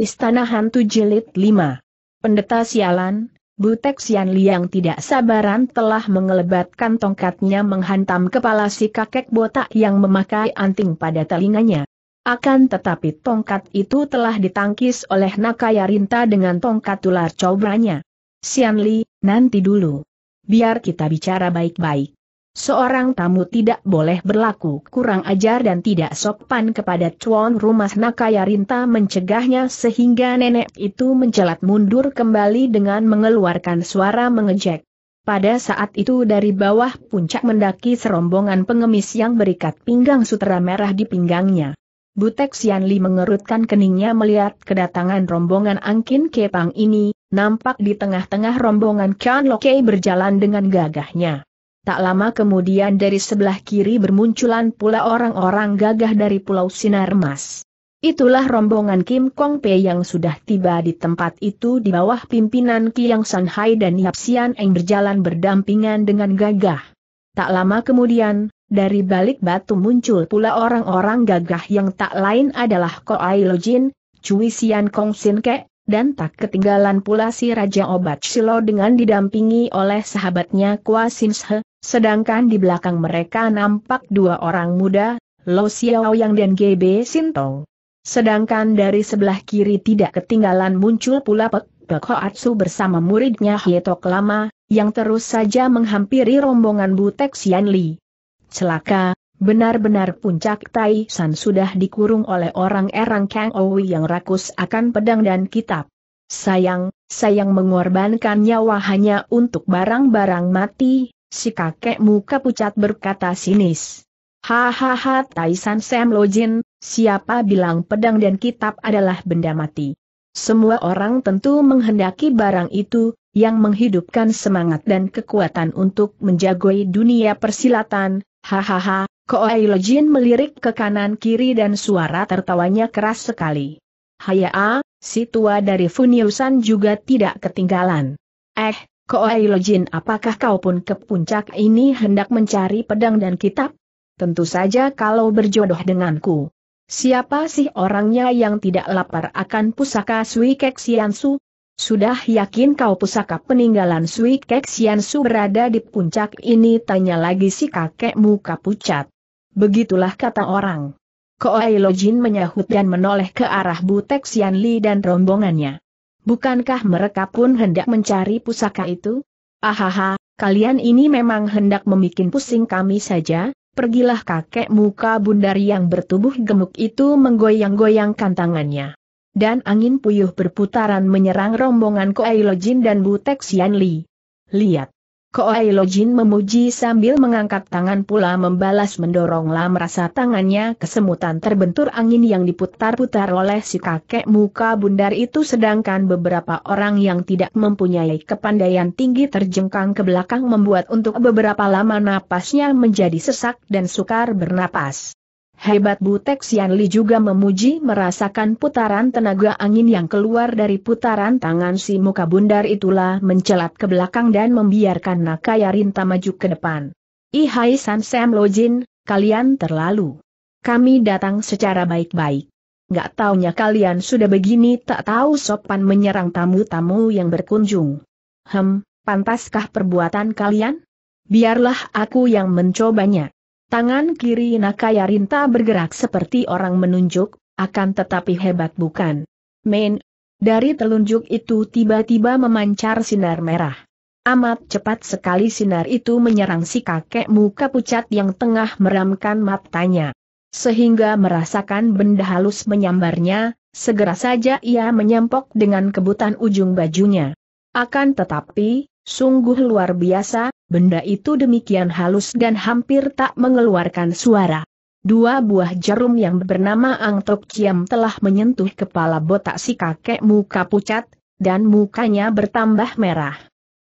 Istana Hantu Jilid 5. Pendeta sialan, Butek Sian Liang tidak sabaran telah mengelebatkan tongkatnya menghantam kepala si kakek botak yang memakai anting pada telinganya. Akan tetapi tongkat itu telah ditangkis oleh Nakaya Rinta dengan tongkat ular cobranya. Sian Li, nanti dulu. Biar kita bicara baik-baik. Seorang tamu tidak boleh berlaku kurang ajar dan tidak sopan kepada tuan rumah. Nakaya Rinta mencegahnya sehingga nenek itu mencelat mundur kembali dengan mengeluarkan suara mengejek. Pada saat itu dari bawah puncak mendaki serombongan pengemis yang berikat pinggang sutera merah di pinggangnya. Butek Sian Li mengerutkan keningnya melihat kedatangan rombongan Angkin Kepang ini, nampak di tengah-tengah rombongan Kian Lokei berjalan dengan gagahnya. Tak lama kemudian dari sebelah kiri bermunculan pula orang-orang gagah dari Pulau Sinar Mas. Itulah rombongan Kim Kong Pei yang sudah tiba di tempat itu di bawah pimpinan Kiang Sanhai dan Yap Sian Eng berjalan berdampingan dengan gagah. Tak lama kemudian, dari balik batu muncul pula orang-orang gagah yang tak lain adalah Koai Lo Jin, Cui Sian Kong Sin Ke, dan tak ketinggalan pula si Raja Obat Silo dengan didampingi oleh sahabatnya Kwa Sin She. Sedangkan di belakang mereka nampak dua orang muda, Lo Xiao Yang dan GB Sintong. Sedangkan dari sebelah kiri tidak ketinggalan muncul pula Pek Hoatsu bersama muridnya Hietok Lama, yang terus saja menghampiri rombongan Butek Sian Li. Celaka, benar-benar puncak Tai San sudah dikurung oleh orang-orang Kang Owi yang rakus akan pedang dan kitab. Sayang mengorbankan nyawa hanya untuk barang-barang mati. Si kakek muka pucat berkata sinis. Hahaha, Tai San Sam Lo Jin, siapa bilang pedang dan kitab adalah benda mati? Semua orang tentu menghendaki barang itu, yang menghidupkan semangat dan kekuatan untuk menjagoi dunia persilatan. Hahaha, Koai Lo Jin melirik ke kanan kiri dan suara tertawanya keras sekali. Hayaa, si tua dari Funiusan juga tidak ketinggalan. Koai Lo Jin, apakah kau pun ke puncak ini hendak mencari pedang dan kitab? Tentu saja kalau berjodoh denganku. Siapa sih orangnya yang tidak lapar akan pusaka Sui Kek Sian Su? Sudah yakin kau pusaka peninggalan Sui Kek Sian Su berada di puncak ini? Tanya lagi si kakek muka pucat. Begitulah kata orang. Koai Lo Jin menyahut dan menoleh ke arah Butek Sian Li dan rombongannya. Bukankah mereka pun hendak mencari pusaka itu? Ahaha, kalian ini memang hendak membikin pusing kami saja. Pergilah. Kakek muka bundar yang bertubuh gemuk itu menggoyang-goyangkan tangannya. Dan angin puyuh berputaran menyerang rombongan Koai Lo Jin dan Butek Sian Li. Lihat. Koai Lo Jin memuji sambil mengangkat tangan pula membalas mendoronglah merasa tangannya kesemutan terbentur angin yang diputar-putar oleh si kakek muka bundar itu, sedangkan beberapa orang yang tidak mempunyai kepandaian tinggi terjengkang ke belakang membuat untuk beberapa lama napasnya menjadi sesak dan sukar bernapas. Hebat. Butek Sian Li juga memuji merasakan putaran tenaga angin yang keluar dari putaran tangan si muka bundar itulah mencelat ke belakang dan membiarkan Nakaya Rinta maju ke depan. Ihai San Sam Lo Jin, kalian terlalu. Kami datang secara baik-baik. Gak taunya kalian sudah begini tak tahu sopan menyerang tamu-tamu yang berkunjung. Pantaskah perbuatan kalian? Biarlah aku yang mencobanya. Tangan kiri Nakaya Rinta bergerak seperti orang menunjuk, akan tetapi hebat bukan main. Dari telunjuk itu tiba-tiba memancar sinar merah. Amat cepat sekali sinar itu menyerang si kakek muka pucat yang tengah meramkan matanya. Sehingga merasakan benda halus menyambarnya, segera saja ia menyempok dengan kebutan ujung bajunya. Akan tetapi, sungguh luar biasa. Benda itu demikian halus dan hampir tak mengeluarkan suara. Dua buah jarum yang bernama Angtok Ciam telah menyentuh kepala botak si kakek muka pucat, dan mukanya bertambah merah.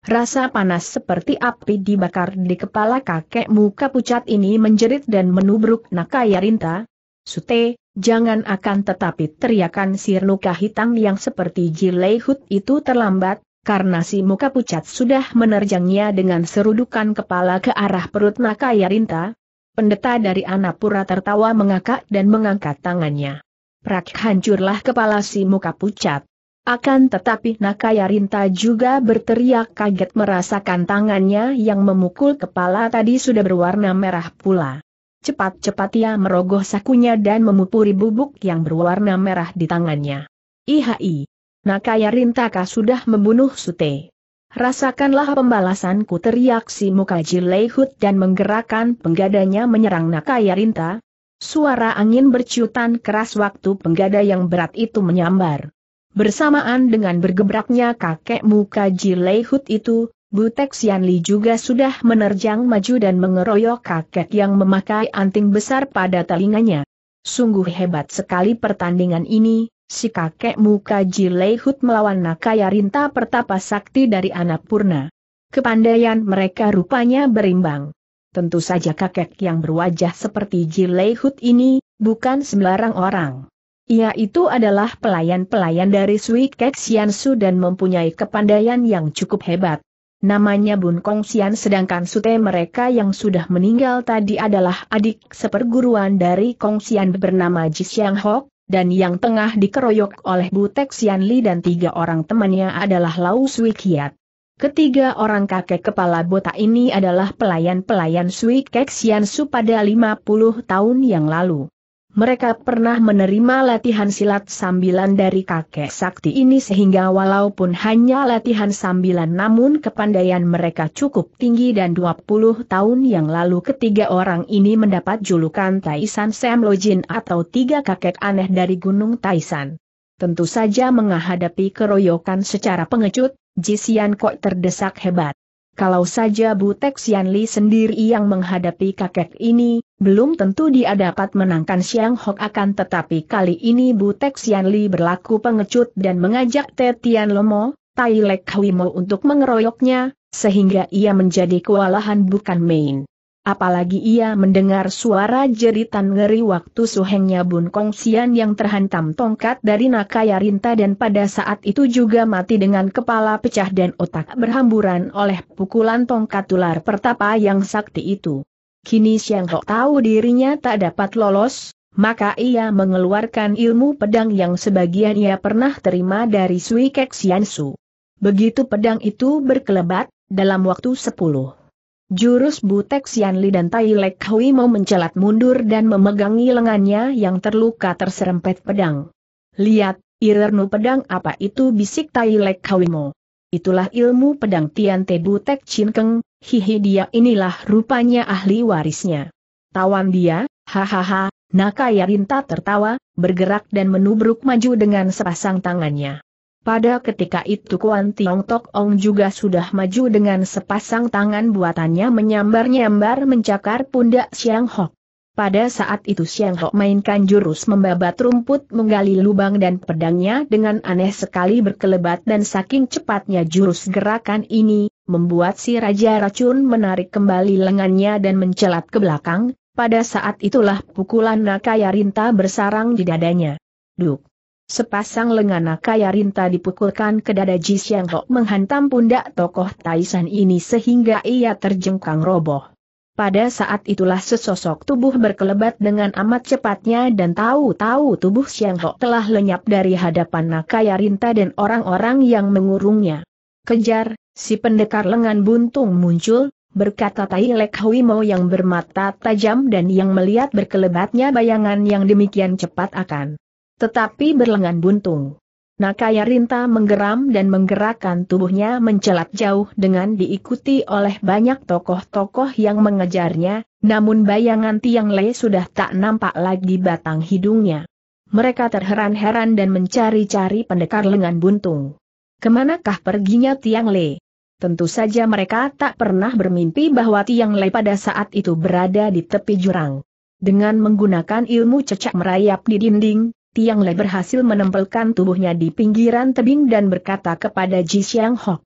Rasa panas seperti api dibakar di kepala kakek muka pucat ini menjerit dan menubruk Nakaya Rinta. Sute, jangan. Akan tetapi teriakan si Nuka Hitam yang seperti Jilehut itu terlambat, karena si muka pucat sudah menerjangnya dengan serudukan kepala ke arah perut Nakaya Rinta. Pendeta dari Anapura tertawa mengakak dan mengangkat tangannya. Prak, hancurlah kepala si muka pucat. Akan tetapi Nakaya Rinta juga berteriak kaget merasakan tangannya yang memukul kepala tadi sudah berwarna merah pula. Cepat-cepat ia merogoh sakunya dan memupuri bubuk yang berwarna merah di tangannya. Ihai! Nakaya Rintaka sudah membunuh Sute. Rasakanlah pembalasanku, teriak si muka Jilehut dan menggerakkan penggadanya menyerang Nakaya Rinta. Suara angin berciutan keras waktu penggada yang berat itu menyambar. Bersamaan dengan bergebraknya kakek muka Jilehut itu, Butek Sianli juga sudah menerjang maju dan mengeroyok kakek yang memakai anting besar pada telinganya. Sungguh hebat sekali pertandingan ini. Si kakek muka Jilehut melawan Nakaya Rinta pertapa sakti dari Annapurna. Kepandaian mereka rupanya berimbang. Tentu saja kakek yang berwajah seperti Jilehut ini bukan sembarang orang. Ia itu adalah pelayan-pelayan dari Sui Kek Siansu dan mempunyai kepandaian yang cukup hebat. Namanya Bun Kong Sian, sedangkan Sute mereka yang sudah meninggal tadi adalah adik seperguruan dari Kong Sian bernama Ji Siang Hok. Dan yang tengah dikeroyok oleh Butek Sianli dan tiga orang temannya adalah Lau Sui Kiat. Ketiga orang kakek kepala botak ini adalah pelayan-pelayan Sui Kek Siansu pada 50 tahun yang lalu. Mereka pernah menerima latihan silat sambilan dari kakek sakti ini sehingga walaupun hanya latihan sambilan namun kepandaian mereka cukup tinggi dan 20 tahun yang lalu ketiga orang ini mendapat julukan Taisan Sam Lojin atau tiga kakek aneh dari Gunung Taisan. Tentu saja menghadapi keroyokan secara pengecut, Ji Sian Kok terdesak hebat. Kalau saja Butek Sianli sendiri yang menghadapi kakek ini, belum tentu dia dapat menangkan Siang Hok, akan tetapi kali ini Butek Sianli berlaku pengecut dan mengajak Te Tian Lomo, Tai Lek Hwimo untuk mengeroyoknya, sehingga ia menjadi kewalahan bukan main. Apalagi ia mendengar suara jeritan ngeri waktu suhengnya Bun Kong Sian yang terhantam tongkat dari Nakaya Rinta dan pada saat itu juga mati dengan kepala pecah dan otak berhamburan oleh pukulan tongkat ular pertapa yang sakti itu. Kini Siang Hok tahu dirinya tak dapat lolos, maka ia mengeluarkan ilmu pedang yang sebagian ia pernah terima dari Sui Kek Siansu. Begitu pedang itu berkelebat, dalam waktu 10. Jurus Butek Sianli dan Tai Lek Hui mau mencelat mundur dan memegangi lengannya yang terluka terserempet pedang. "Lihat, Irernu, pedang apa itu?" bisik Tai Lek Hui mau. "Itulah ilmu pedang Tian Te Butek Cinkeng, hihi, dia inilah rupanya ahli warisnya. Tawan dia, hahaha." Nakaya Rinta tertawa, bergerak dan menubruk maju dengan sepasang tangannya. Pada ketika itu Kuan Tiong Tok Ong juga sudah maju dengan sepasang tangan buatannya menyambar-nyambar mencakar pundak Siang Hok. Pada saat itu Siang Hok mainkan jurus membabat rumput menggali lubang dan pedangnya dengan aneh sekali berkelebat dan saking cepatnya jurus gerakan ini, membuat si Raja Racun menarik kembali lengannya dan mencelat ke belakang. Pada saat itulah pukulan Nakaya Rinta bersarang di dadanya. Duk! Sepasang lengan Nakaya Rinta dipukulkan ke dada Ji Siang Hok menghantam pundak tokoh Taisan ini sehingga ia terjengkang roboh. Pada saat itulah sesosok tubuh berkelebat dengan amat cepatnya dan tahu-tahu tubuh Siang Hok telah lenyap dari hadapan Nakaya Rinta dan orang-orang yang mengurungnya. "Kejar, si pendekar lengan buntung muncul," berkata Tai Lek Hui Mo yang bermata tajam dan yang melihat berkelebatnya bayangan yang demikian cepat akan tetapi berlengan buntung. Nakaya Rinta menggeram dan menggerakkan tubuhnya mencelat jauh dengan diikuti oleh banyak tokoh-tokoh yang mengejarnya, namun bayangan Tiang Le sudah tak nampak lagi batang hidungnya. Mereka terheran-heran dan mencari-cari pendekar lengan buntung. Kemanakah perginya Tiang Le? Tentu saja mereka tak pernah bermimpi bahwa Tiang Le pada saat itu berada di tepi jurang. Dengan menggunakan ilmu cecak merayap di dinding, Tiang Le berhasil menempelkan tubuhnya di pinggiran tebing dan berkata kepada Ji Siang Hok,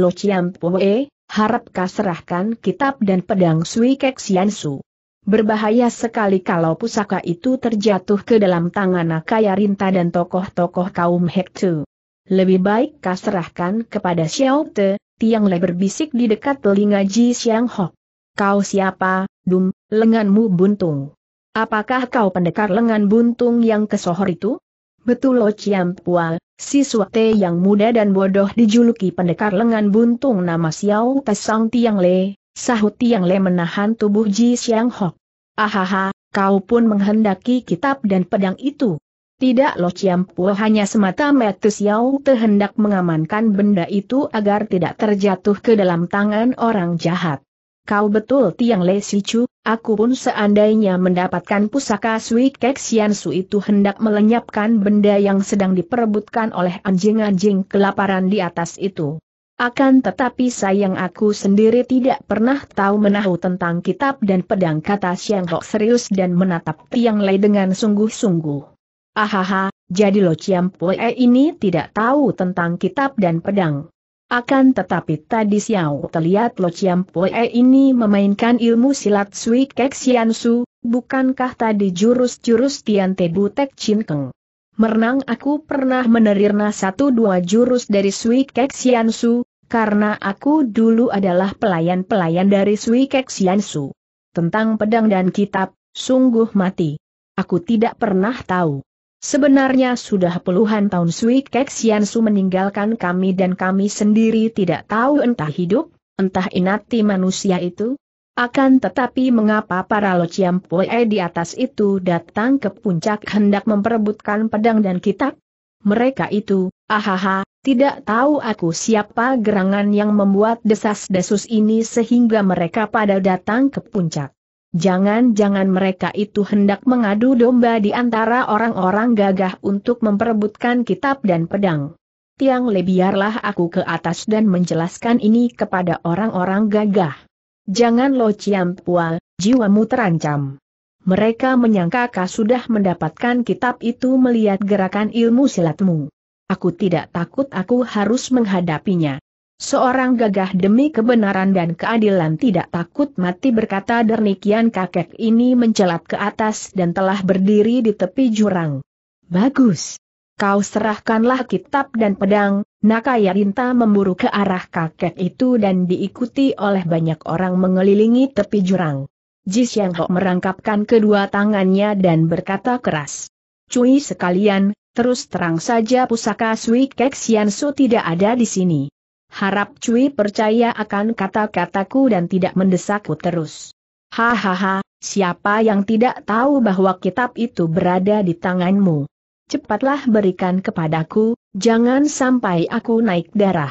"Lo Chiam Poe, harapkah serahkan kitab dan pedang Sui Kek Siansu? Berbahaya sekali kalau pusaka itu terjatuh ke dalam tangan Nakaya Rinta dan tokoh-tokoh kaum Hektu. Lebih baik kau serahkan kepada Xiao Te." Tiang Le berbisik di dekat telinga Ji Siang Hok, "Kau siapa, Dum, lenganmu buntung? Apakah kau pendekar lengan buntung yang kesohor itu?" Betul Lo Ciam Pua, siswa T yang muda dan bodoh dijuluki pendekar lengan buntung nama Xiao Tesang Tiang Le, sahut Tiang Le menahan tubuh Ji Xiang Hok. Ahaha, kau pun menghendaki kitab dan pedang itu. Tidak Lo Ciam Pua, hanya semata-mata Xiao Te hendak mengamankan benda itu agar tidak terjatuh ke dalam tangan orang jahat. Kau betul Tiang Le Sicu, aku pun seandainya mendapatkan pusaka Sui Kek Sian Su itu hendak melenyapkan benda yang sedang diperebutkan oleh anjing-anjing kelaparan di atas itu. Akan tetapi sayang aku sendiri tidak pernah tahu menahu tentang kitab dan pedang, kata Xiang Hok serius dan menatap Tiang Le dengan sungguh-sungguh. Ahaha, jadi Lo Ciam Pue ini tidak tahu tentang kitab dan pedang. Akan tetapi tadi Xiao terlihat Lo Ciam Pue ini memainkan ilmu silat Sui Kek Sian Su, bukankah tadi jurus-jurus Tian Te Butek Chin Keng? Merenang aku pernah menerima 1-2 jurus dari Sui Kek Sian Su, karena aku dulu adalah pelayan-pelayan dari Sui Kek Sian Su. Tentang pedang dan kitab, sungguh mati. Aku tidak pernah tahu. Sebenarnya sudah puluhan tahun Sui Kek Sian Su meninggalkan kami dan kami sendiri tidak tahu entah hidup, entah inati manusia itu. Akan tetapi mengapa para Lo Ciam Pue di atas itu datang ke puncak hendak memperebutkan pedang dan kitab? Mereka itu, ahaha, tidak tahu aku siapa gerangan yang membuat desas-desus ini sehingga mereka pada datang ke puncak. Jangan-jangan mereka itu hendak mengadu domba di antara orang-orang gagah untuk memperebutkan kitab dan pedang. Tiang Le, biarlah aku ke atas dan menjelaskan ini kepada orang-orang gagah. Jangan Lo Ciam Pua, jiwamu terancam. Mereka menyangka kau sudah mendapatkan kitab itu melihat gerakan ilmu silatmu. Aku tidak takut, aku harus menghadapinya. Seorang gagah demi kebenaran dan keadilan tidak takut mati, berkata demikian kakek ini mencelat ke atas dan telah berdiri di tepi jurang. Bagus. Kau serahkanlah kitab dan pedang. Nakaya Rinta memburu ke arah kakek itu dan diikuti oleh banyak orang mengelilingi tepi jurang. Ji Xiang Hok merangkapkan kedua tangannya dan berkata keras. Cui sekalian, terus terang saja pusaka Sui Kek Sian Su tidak ada di sini. Harap Cui percaya akan kata-kataku dan tidak mendesakku terus. Hahaha, siapa yang tidak tahu bahwa kitab itu berada di tanganmu? Cepatlah berikan kepadaku, jangan sampai aku naik darah.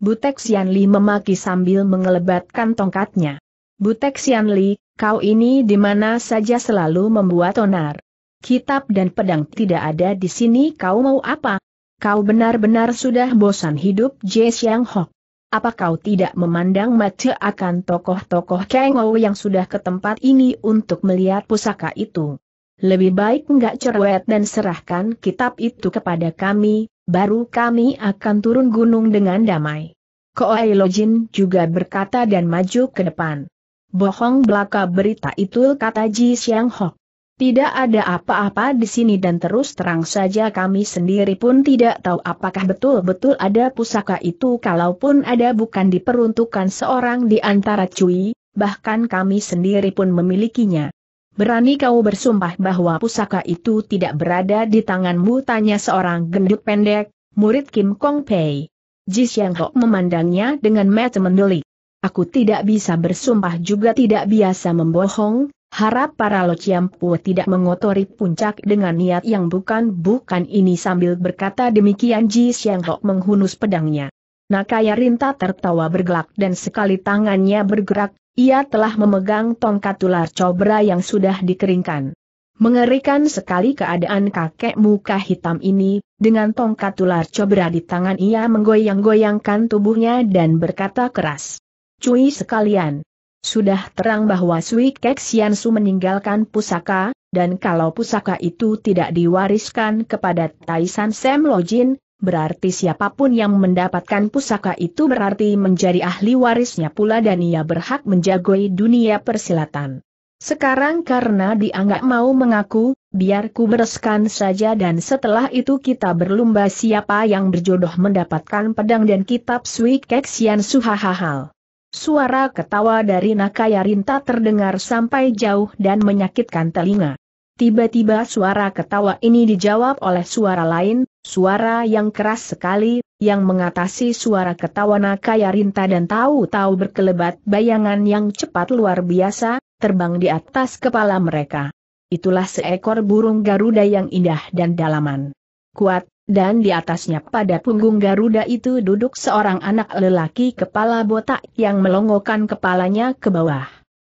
Butek Sian Li memaki sambil mengelebatkan tongkatnya. Butek Sian Li, kau ini di mana saja selalu membuat onar. Kitab dan pedang tidak ada di sini, kau mau apa? Kau benar-benar sudah bosan hidup Ji Xiang Hok. Apa kau tidak memandang mata akan tokoh-tokoh Kengou yang sudah ke tempat ini untuk melihat pusaka itu? Lebih baik enggak cerewet dan serahkan kitab itu kepada kami, baru kami akan turun gunung dengan damai. Koai Lo Jin juga berkata dan maju ke depan. Bohong belaka berita itu, kata Ji Xiang Hok. Tidak ada apa-apa di sini dan terus terang saja kami sendiri pun tidak tahu apakah betul-betul ada pusaka itu, kalaupun ada bukan diperuntukkan seorang di antara Cui, bahkan kami sendiri pun memilikinya. Berani kau bersumpah bahwa pusaka itu tidak berada di tanganmu, tanya seorang gendut pendek, murid Kim Kong Pei. Ji Xiang Hok memandangnya dengan mata mendelik. Aku tidak bisa bersumpah, juga tidak biasa membohong. Harap para Lo Ciam Pue tidak mengotori puncak dengan niat yang bukan-bukan ini. Sambil berkata demikian Ji Xiang Hok menghunus pedangnya. Nakaya Rinta tertawa bergelak dan sekali tangannya bergerak, ia telah memegang tongkat ular cobra yang sudah dikeringkan. Mengerikan sekali keadaan kakek muka hitam ini, dengan tongkat ular cobra di tangan ia menggoyang-goyangkan tubuhnya dan berkata keras. Cui sekalian. Sudah terang bahwa Sui Kek Sian Su meninggalkan pusaka, dan kalau pusaka itu tidak diwariskan kepada Taisan Sam Lo Jin, berarti siapapun yang mendapatkan pusaka itu berarti menjadi ahli warisnya pula dan ia berhak menjagoi dunia persilatan. Sekarang karena dia nggak mau mengaku, biar ku bereskan saja dan setelah itu kita berlomba siapa yang berjodoh mendapatkan pedang dan kitab Sui Kek Sian Su. Hahahal. Suara ketawa dari Nakaya Rinta terdengar sampai jauh dan menyakitkan telinga. Tiba-tiba suara ketawa ini dijawab oleh suara lain, suara yang keras sekali, yang mengatasi suara ketawa Nakaya Rinta, dan tahu-tahu berkelebat bayangan yang cepat luar biasa, terbang di atas kepala mereka. Itulah seekor burung Garuda yang indah dan dalaman kuat, dan di atasnya pada punggung Garuda itu duduk seorang anak lelaki kepala botak yang melongokkan kepalanya ke bawah.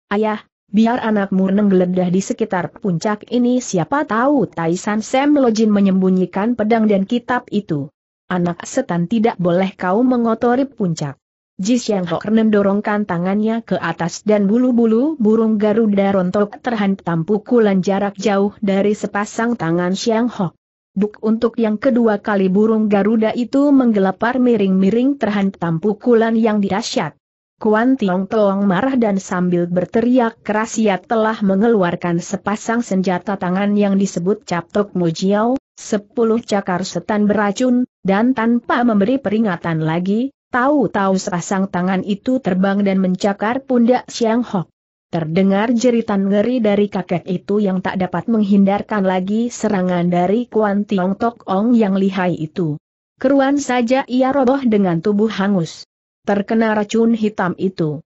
"Ayah, biar anakmu menggeledah di sekitar puncak ini, siapa tahu Taisan Sam Lojin menyembunyikan pedang dan kitab itu. Anak setan, tidak boleh kau mengotori puncak." Ji Xiang Ho mendorongkan tangannya ke atas dan bulu-bulu burung Garuda rontok terhantam pukulan jarak jauh dari sepasang tangan Xiang Ho. Duk, untuk yang kedua kali burung Garuda itu menggelepar miring-miring terhantam pukulan yang dahsyat. Kuan Tiong Toong marah dan sambil berteriak keras ia telah mengeluarkan sepasang senjata tangan yang disebut Captok Mujiao, 10 cakar setan beracun, dan tanpa memberi peringatan lagi, tahu-tahu sepasang tangan itu terbang dan mencakar pundak Xiang Ho. Terdengar jeritan ngeri dari kakek itu yang tak dapat menghindarkan lagi serangan dari Kuan Tiong Toong yang lihai itu. Keruan saja ia roboh dengan tubuh hangus, terkena racun hitam itu.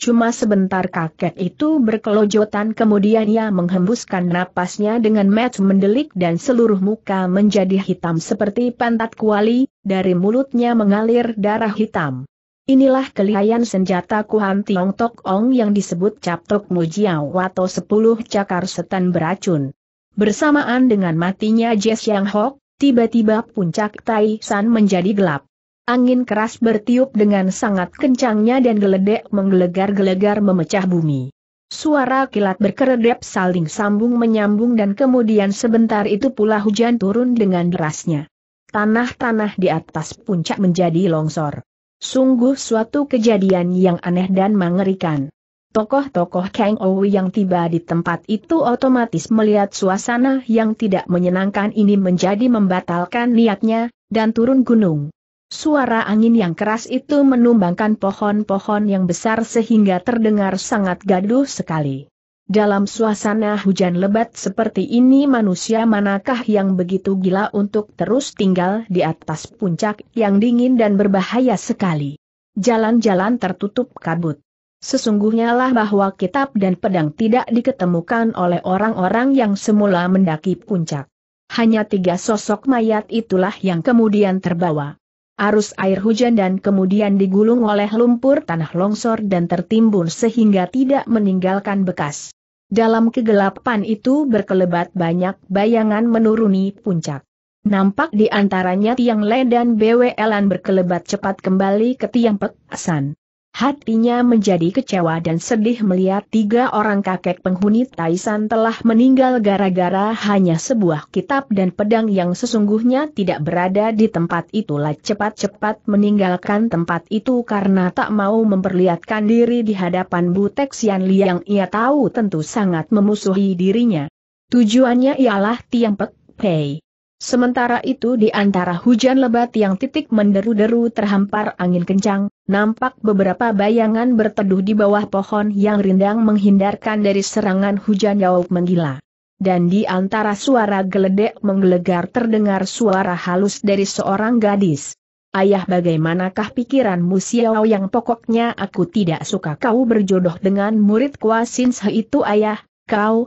Cuma sebentar kakek itu berkelojotan, kemudian ia menghembuskan napasnya dengan mata mendelik dan seluruh muka menjadi hitam seperti pantat kuali, dari mulutnya mengalir darah hitam. Inilah kelihaian senjata Kuan Tiong Toong yang disebut Captok Mujiao atau 10 cakar setan beracun. Bersamaan dengan matinya Jie Xiang Ho, tiba-tiba puncak Taisan menjadi gelap. Angin keras bertiup dengan sangat kencangnya dan geledek menggelegar-gelegar memecah bumi. Suara kilat berkeredap saling sambung menyambung dan kemudian sebentar itu pula hujan turun dengan derasnya. Tanah-tanah di atas puncak menjadi longsor. Sungguh suatu kejadian yang aneh dan mengerikan. Tokoh-tokoh Kang Ouwi yang tiba di tempat itu otomatis melihat suasana yang tidak menyenangkan ini menjadi membatalkan niatnya, dan turun gunung. Suara angin yang keras itu menumbangkan pohon-pohon yang besar sehingga terdengar sangat gaduh sekali. Dalam suasana hujan lebat seperti ini, manusia manakah yang begitu gila untuk terus tinggal di atas puncak yang dingin dan berbahaya sekali? Jalan-jalan tertutup kabut. Sesungguhnya lah bahwa kitab dan pedang tidak diketemukan oleh orang-orang yang semula mendaki puncak. Hanya 3 sosok mayat itulah yang kemudian terbawa arus air hujan dan kemudian digulung oleh lumpur tanah longsor dan tertimbun sehingga tidak meninggalkan bekas. Dalam kegelapan itu berkelebat banyak bayangan menuruni puncak. Nampak di antaranya Tiang Le dan Bwelan berkelebat cepat kembali ke Tiang Pek San. Hatinya menjadi kecewa dan sedih melihat 3 orang kakek penghuni Taisan telah meninggal gara-gara hanya sebuah kitab dan pedang yang sesungguhnya tidak berada di tempat itulah cepat-cepat meninggalkan tempat itu karena tak mau memperlihatkan diri di hadapan Butek Sian Li yang ia tahu tentu sangat memusuhi dirinya. Tujuannya ialah Tiang Pek Pei. Sementara itu di antara hujan lebat yang titik menderu-deru terhampar angin kencang, nampak beberapa bayangan berteduh di bawah pohon yang rindang menghindarkan dari serangan hujan yang menggila. Dan di antara suara geledek menggelegar terdengar suara halus dari seorang gadis. "Ayah, bagaimanakah pikiranmu, Xiao yang pokoknya aku tidak suka kau berjodoh dengan murid Kwa Sin Se itu ayah, kau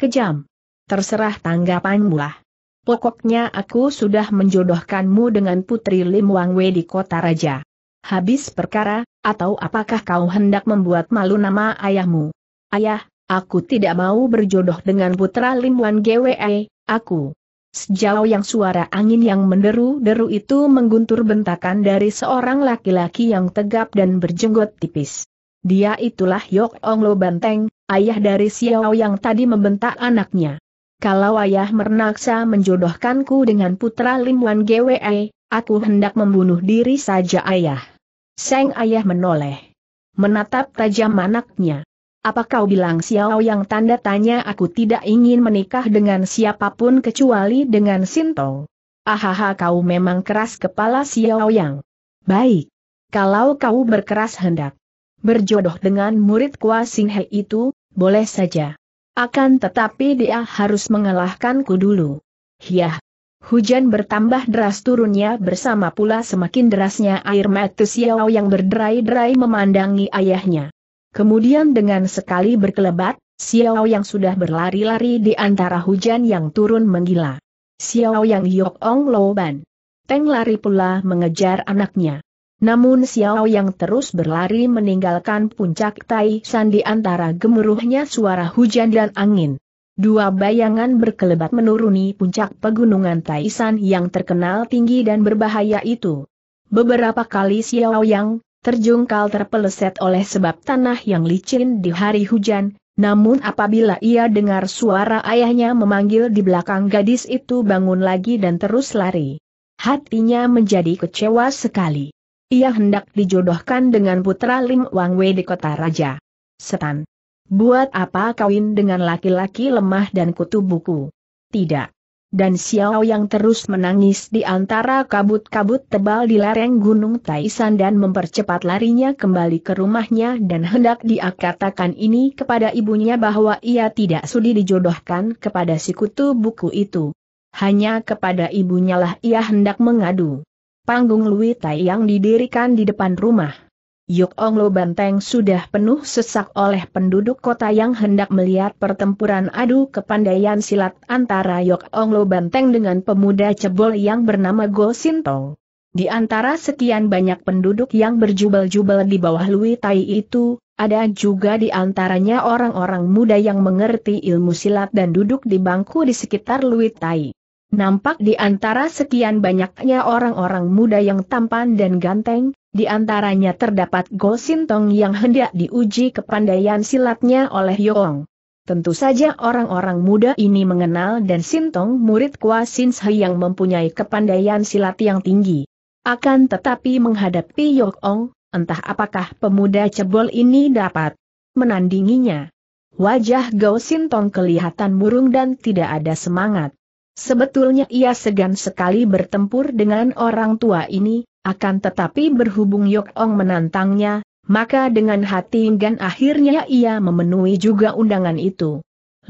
kejam. Terserah tanggapanmu lah. Pokoknya aku sudah menjodohkanmu dengan putri Lim Wang Wei di kota raja. Habis perkara, atau apakah kau hendak membuat malu nama ayahmu?" "Ayah, aku tidak mau berjodoh dengan putra Lim Wang Wei, aku..." Sejauh yang suara angin yang menderu-deru itu mengguntur bentakan dari seorang laki-laki yang tegap dan berjenggot tipis. Dia itulah Yok Ong Lo Banteng, ayah dari Xiao yang tadi membentak anaknya. "Kalau ayah merenaksa menjodohkanku dengan putra Lim Wan Gwe, aku hendak membunuh diri saja ayah." Sang ayah menoleh, menatap tajam anaknya. "Apa kau bilang Xiao yang tanda tanya? Aku tidak ingin menikah dengan siapapun kecuali dengan Sinto." "Ahaha, kau memang keras kepala Xiao yang. Baik, kalau kau berkeras hendak berjodoh dengan murid Kwa Sin He itu, boleh saja. Akan tetapi dia harus mengalahkanku dulu. Hiah! Hujan bertambah deras turunnya bersama pula semakin derasnya air mata Xiao yang berderai-derai memandangi ayahnya. Kemudian dengan sekali berkelebat, Xiao yang sudah berlari-lari di antara hujan yang turun menggila. Xiao yang Yok Ong Loban Teng lari pula mengejar anaknya. Namun Xiao yang terus berlari meninggalkan puncak Tai San di antara gemuruhnya suara hujan dan angin. Dua bayangan berkelebat menuruni puncak pegunungan Tai San yang terkenal tinggi dan berbahaya itu. Beberapa kali Xiao yang terjungkal terpeleset oleh sebab tanah yang licin di hari hujan, namun apabila ia dengar suara ayahnya memanggil di belakang gadis itu bangun lagi dan terus lari. Hatinya menjadi kecewa sekali. Ia hendak dijodohkan dengan putra Lim Wang Wei di kota raja. Setan. Buat apa kawin dengan laki-laki lemah dan kutu buku? Tidak. Dan Xiao yang terus menangis di antara kabut-kabut tebal di lereng gunung Tai San dan mempercepat larinya kembali ke rumahnya dan hendak dia katakan ini kepada ibunya bahwa ia tidak sudi dijodohkan kepada si kutu buku itu. Hanya kepada ibunya lah ia hendak mengadu. Panggung Lui Tai yang didirikan di depan rumah Yok Ong Lo Banteng sudah penuh sesak oleh penduduk kota yang hendak melihat pertempuran adu kepandaian silat antara Yok Ong Lo Banteng dengan pemuda cebol yang bernama Go Sintong. Di antara sekian banyak penduduk yang berjubel-jubel di bawah Lui Tai itu, ada juga di antaranya orang-orang muda yang mengerti ilmu silat dan duduk di bangku di sekitar Lui Tai. Nampak di antara sekian banyaknya orang-orang muda yang tampan dan ganteng, di antaranya terdapat Go Sintong yang hendak diuji kepandaian silatnya oleh Yong. Tentu saja orang-orang muda ini mengenal dan Sintong murid Kwa Sin Hai yang mempunyai kepandaian silat yang tinggi. Akan tetapi menghadapi Yok Ong, entah apakah pemuda cebol ini dapat menandinginya. Wajah Go Sintong kelihatan murung dan tidak ada semangat. Sebetulnya ia segan sekali bertempur dengan orang tua ini. Akan tetapi berhubung Yok Ong menantangnya, maka dengan hati enggan akhirnya ia memenuhi juga undangan itu.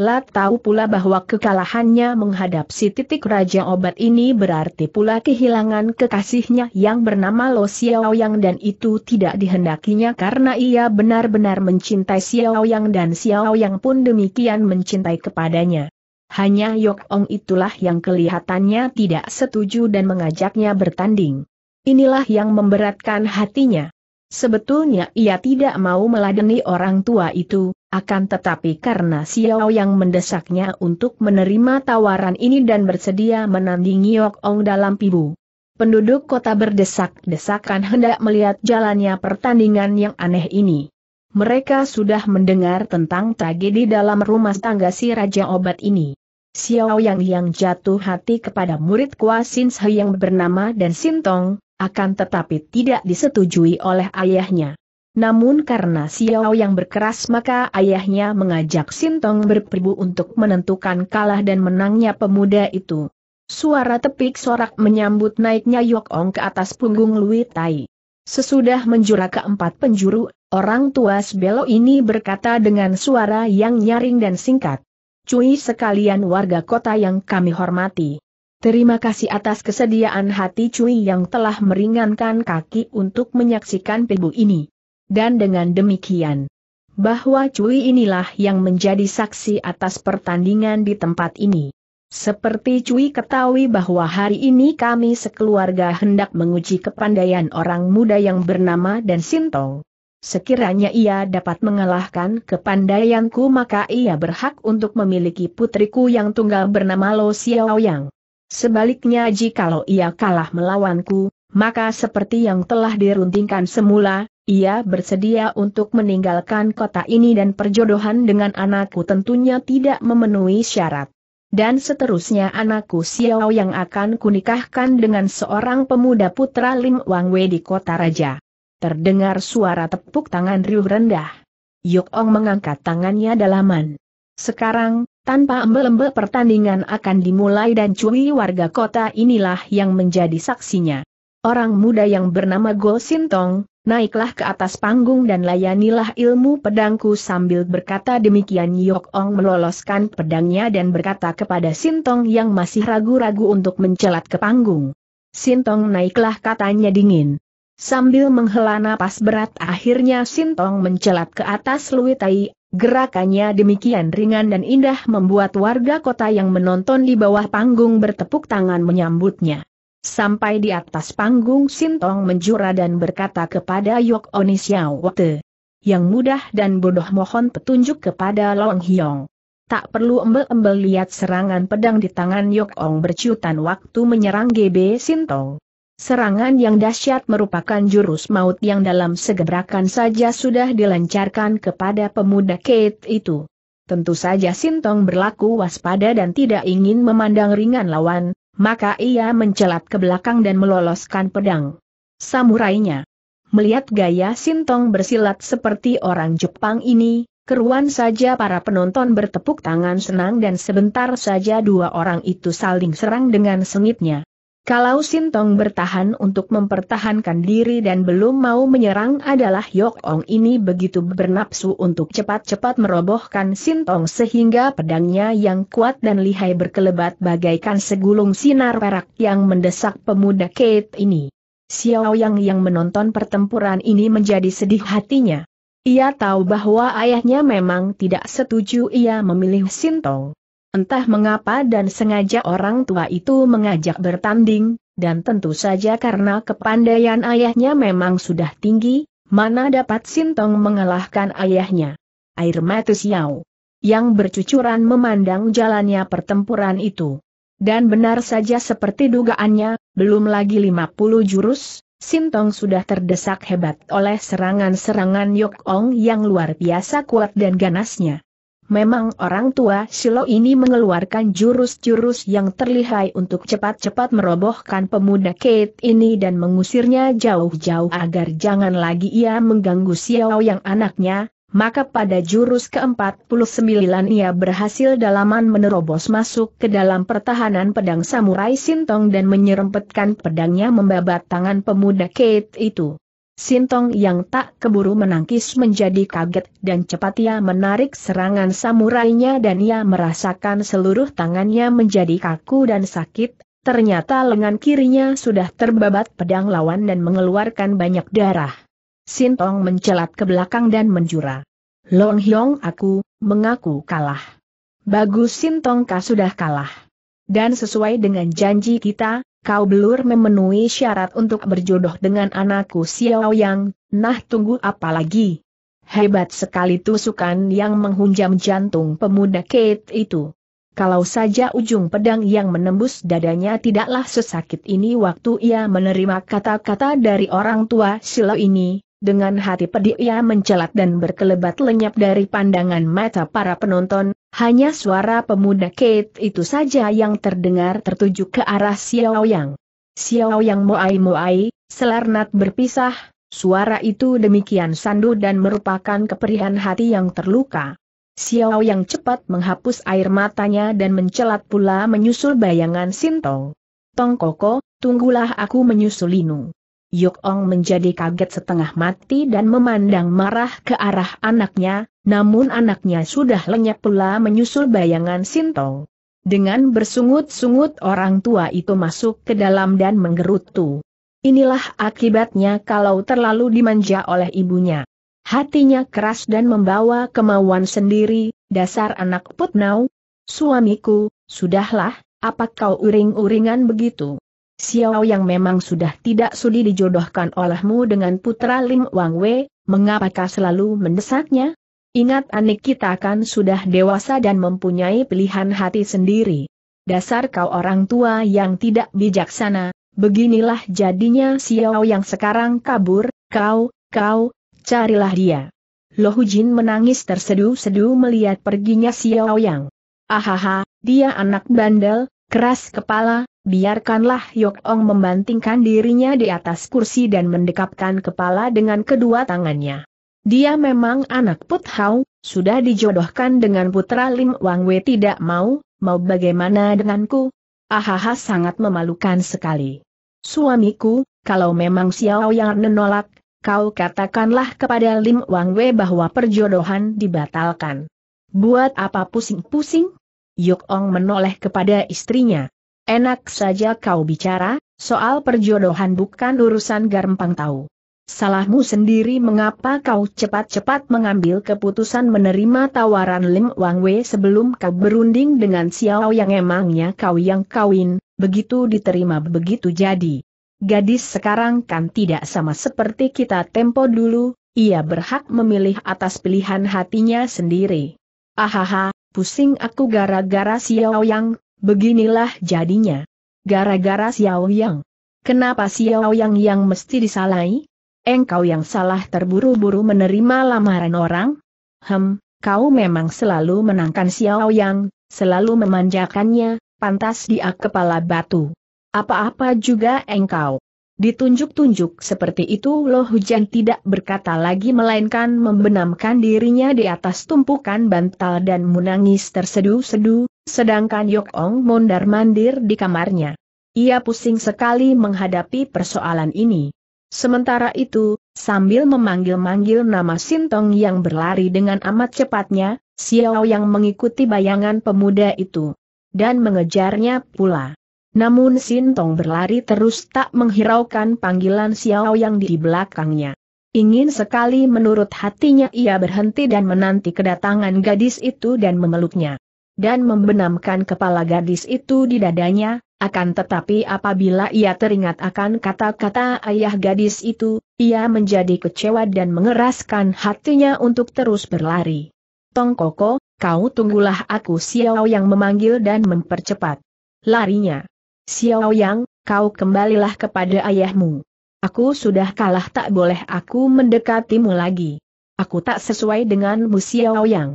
Lat tahu pula bahwa kekalahannya menghadap si titik raja obat ini berarti pula kehilangan kekasihnya yang bernama Lo Xiao Yang dan itu tidak dihendakinya karena ia benar-benar mencintai Xiao Yang dan Xiao Yang pun demikian mencintai kepadanya. Hanya Yok Ong itulah yang kelihatannya tidak setuju dan mengajaknya bertanding. Inilah yang memberatkan hatinya. Sebetulnya ia tidak mau meladeni orang tua itu, akan tetapi karena Xiao yang mendesaknya untuk menerima tawaran ini dan bersedia menandingi Yok Ong dalam pibu. Penduduk kota berdesak-desakan hendak melihat jalannya pertandingan yang aneh ini. Mereka sudah mendengar tentang tragedi dalam rumah tangga si raja obat ini. Xiao yang jatuh hati kepada murid Kwa Sin Hai yang bernama dan Sintong. Akan tetapi tidak disetujui oleh ayahnya. Namun karena Xiao yang berkeras maka ayahnya mengajak Sintong berperbu untuk menentukan kalah dan menangnya pemuda itu. Suara tepik sorak menyambut naiknya Yok Ong ke atas punggung Lui Tai. Sesudah menjura ke empat penjuru, orang tua Sbelo ini berkata dengan suara yang nyaring dan singkat. "Cui sekalian warga kota yang kami hormati. Terima kasih atas kesediaan hati Cui yang telah meringankan kaki untuk menyaksikan pibu ini. Dan dengan demikian, bahwa Cui inilah yang menjadi saksi atas pertandingan di tempat ini. Seperti Cui ketahui bahwa hari ini kami sekeluarga hendak menguji kepandaian orang muda yang bernama Dan Sintong. Sekiranya ia dapat mengalahkan kepandaianku maka ia berhak untuk memiliki putriku yang tunggal bernama Lo Xiao Yang. Sebaliknya jikalau ia kalah melawanku, maka seperti yang telah diruntingkan semula, ia bersedia untuk meninggalkan kota ini dan perjodohan dengan anakku tentunya tidak memenuhi syarat. Dan seterusnya anakku Xiao yang akan kunikahkan dengan seorang pemuda putra Lim Wang Wei di kota raja." Terdengar suara tepuk tangan riuh rendah. Yok Ong mengangkat tangannya dalaman. "Sekarang, tanpa embel-embel pertandingan akan dimulai dan Cui warga kota inilah yang menjadi saksinya." Orang muda yang bernama Go Sintong, naiklah ke atas panggung dan layanilah ilmu pedangku." Sambil berkata demikian, Yok Ong meloloskan pedangnya dan berkata kepada Sintong yang masih ragu-ragu untuk mencelat ke panggung. "Sintong, naiklah," katanya dingin. Sambil menghela napas berat akhirnya Sintong mencelat ke atas Lui Tai. Gerakannya demikian ringan dan indah membuat warga kota yang menonton di bawah panggung bertepuk tangan menyambutnya. Sampai di atas panggung Sintong menjura dan berkata kepada Yok Onisiawate, "Yang mudah dan bodoh mohon petunjuk kepada Long Hiong." Tak perlu embel-embel, lihat serangan pedang di tangan Yok Ong bercutan waktu menyerang GB Sintong. Serangan yang dahsyat merupakan jurus maut yang dalam segebrakan saja sudah dilancarkan kepada pemuda Kate itu. Tentu saja Sintong berlaku waspada dan tidak ingin memandang ringan lawan, maka ia mencelat ke belakang dan meloloskan pedang samurainya. Melihat gaya Sintong bersilat seperti orang Jepang ini, keruan saja para penonton bertepuk tangan senang dan sebentar saja dua orang itu saling serang dengan sengitnya. Kalau Sintong bertahan untuk mempertahankan diri dan belum mau menyerang adalah Yok Ong ini begitu bernapsu untuk cepat-cepat merobohkan Sintong sehingga pedangnya yang kuat dan lihai berkelebat bagaikan segulung sinar perak yang mendesak pemuda Kate ini. Xiaoyang yang menonton pertempuran ini menjadi sedih hatinya. Ia tahu bahwa ayahnya memang tidak setuju ia memilih Sintong. Entah mengapa dan sengaja orang tua itu mengajak bertanding, dan tentu saja karena kepandaian ayahnya memang sudah tinggi, mana dapat Sintong mengalahkan ayahnya. Air mata Xiao yang bercucuran memandang jalannya pertempuran itu. Dan benar saja seperti dugaannya, belum lagi 50 jurus, Sintong sudah terdesak hebat oleh serangan-serangan Yok Ong yang luar biasa kuat dan ganasnya. Memang orang tua Silo ini mengeluarkan jurus-jurus yang terlihai untuk cepat-cepat merobohkan pemuda Kate ini dan mengusirnya jauh-jauh agar jangan lagi ia mengganggu Xiao yang anaknya, maka pada jurus ke-49 ia berhasil dalaman menerobos masuk ke dalam pertahanan pedang samurai Sintong dan menyerempetkan pedangnya membabat tangan pemuda Kate itu. Sintong yang tak keburu menangkis menjadi kaget dan cepat ia menarik serangan samurainya dan ia merasakan seluruh tangannya menjadi kaku dan sakit, ternyata lengan kirinya sudah terbabat pedang lawan dan mengeluarkan banyak darah. Sintong mencelat ke belakang dan menjura. "Long Hiong, aku mengaku kalah." "Bagus Sintong, kau sudah kalah. Dan sesuai dengan janji kita, kau belur memenuhi syarat untuk berjodoh dengan anakku Xiaoyang, nah tunggu apa lagi?" Hebat sekali tusukan yang menghunjam jantung pemuda Kate itu. Kalau saja ujung pedang yang menembus dadanya tidaklah sesakit ini waktu ia menerima kata-kata dari orang tua Silo ini, dengan hati pedih ia mencelat dan berkelebat lenyap dari pandangan mata para penonton. Hanya suara pemuda Kate itu saja yang terdengar tertuju ke arah Xiaoyang. "Xiaoyang, moai-moai, selarnat berpisah." Suara itu demikian sandu dan merupakan keperihan hati yang terluka. Xiaoyang cepat menghapus air matanya dan mencelat pula menyusul bayangan Sintong. "Tong Koko, tunggulah aku menyusulinu." Yok Ong menjadi kaget setengah mati dan memandang marah ke arah anaknya. Namun anaknya sudah lenyap pula menyusul bayangan Sintong. Dengan bersungut-sungut orang tua itu masuk ke dalam dan menggerutu. Inilah akibatnya kalau terlalu dimanja oleh ibunya. Hatinya keras dan membawa kemauan sendiri, dasar anak putnau. "Suamiku, sudahlah, apa kau uring-uringan begitu? Xiaoyang memang sudah tidak sudi dijodohkan olehmu dengan putra Lim Wang Wei, mengapakah selalu mendesaknya? Ingat, anak kita kan sudah dewasa dan mempunyai pilihan hati sendiri. Dasar kau orang tua yang tidak bijaksana." Beginilah jadinya Xiaoyang sekarang kabur. Kau, carilah dia." Lohujin menangis tersedu-sedu melihat perginya Xiaoyang. "Ahaha, dia anak bandel, keras kepala." Biarkanlah Yok Ong membantingkan dirinya di atas kursi dan mendekapkan kepala dengan kedua tangannya. "Dia memang anak Put Hau, sudah dijodohkan dengan putra Lim Wang Wei, tidak mau bagaimana denganku? Ahaha, sangat memalukan sekali. Suamiku, kalau memang Xiaoyang menolak, kau katakanlah kepada Lim Wang Wei bahwa perjodohan dibatalkan. Buat apa pusing-pusing? Yok Ong menoleh kepada istrinya. Enak saja kau bicara, soal perjodohan bukan urusan gampang tahu. Salahmu sendiri mengapa kau cepat-cepat mengambil keputusan menerima tawaran Lim Wang Wei sebelum kau berunding dengan Xiao yang emangnya kau yang kawin, begitu diterima begitu jadi. Gadis sekarang kan tidak sama seperti kita tempo dulu, ia berhak memilih atas pilihan hatinya sendiri. Ahaha, pusing aku gara-gara Xiao Yang, beginilah jadinya. Gara-gara Xiao Yang. Kenapa Xiao Yang mesti disalahi? Engkau yang salah terburu-buru menerima lamaran orang? Kau memang selalu menangkan Xiao Yang, selalu memanjakannya, pantas dia kepala batu. Apa-apa juga engkau. Ditunjuk-tunjuk seperti itu loh. Hujan tidak berkata lagi melainkan membenamkan dirinya di atas tumpukan bantal dan menangis tersedu-sedu, sedangkan Yok Ong mondar-mandir di kamarnya. Ia pusing sekali menghadapi persoalan ini. Sementara itu, sambil memanggil-manggil nama Sintong yang berlari dengan amat cepatnya, Xiao yang mengikuti bayangan pemuda itu dan mengejarnya pula. Namun Sintong berlari terus tak menghiraukan panggilan Xiao Yang di belakangnya. Ingin sekali menurut hatinya ia berhenti dan menanti kedatangan gadis itu dan memeluknya. Dan membenamkan kepala gadis itu di dadanya, akan tetapi apabila ia teringat akan kata-kata ayah gadis itu, ia menjadi kecewa dan mengeraskan hatinya untuk terus berlari. Tong Koko, kau tunggulah aku, Xiao Yang memanggil dan mempercepat larinya. Xiao Yang, kau kembalilah kepada ayahmu. Aku sudah kalah, tak boleh aku mendekatimu lagi. Aku tak sesuai denganmu, Xiao Yang.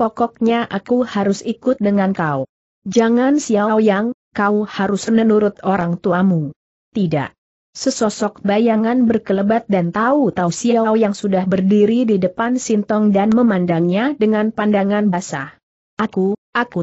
Pokoknya aku harus ikut dengan kau. Jangan Xiao Yang, kau harus menurut orang tuamu. Tidak. Sesosok bayangan berkelebat dan tahu-tahu Xiao Yang sudah berdiri di depan Sintong dan memandangnya dengan pandangan basah. Aku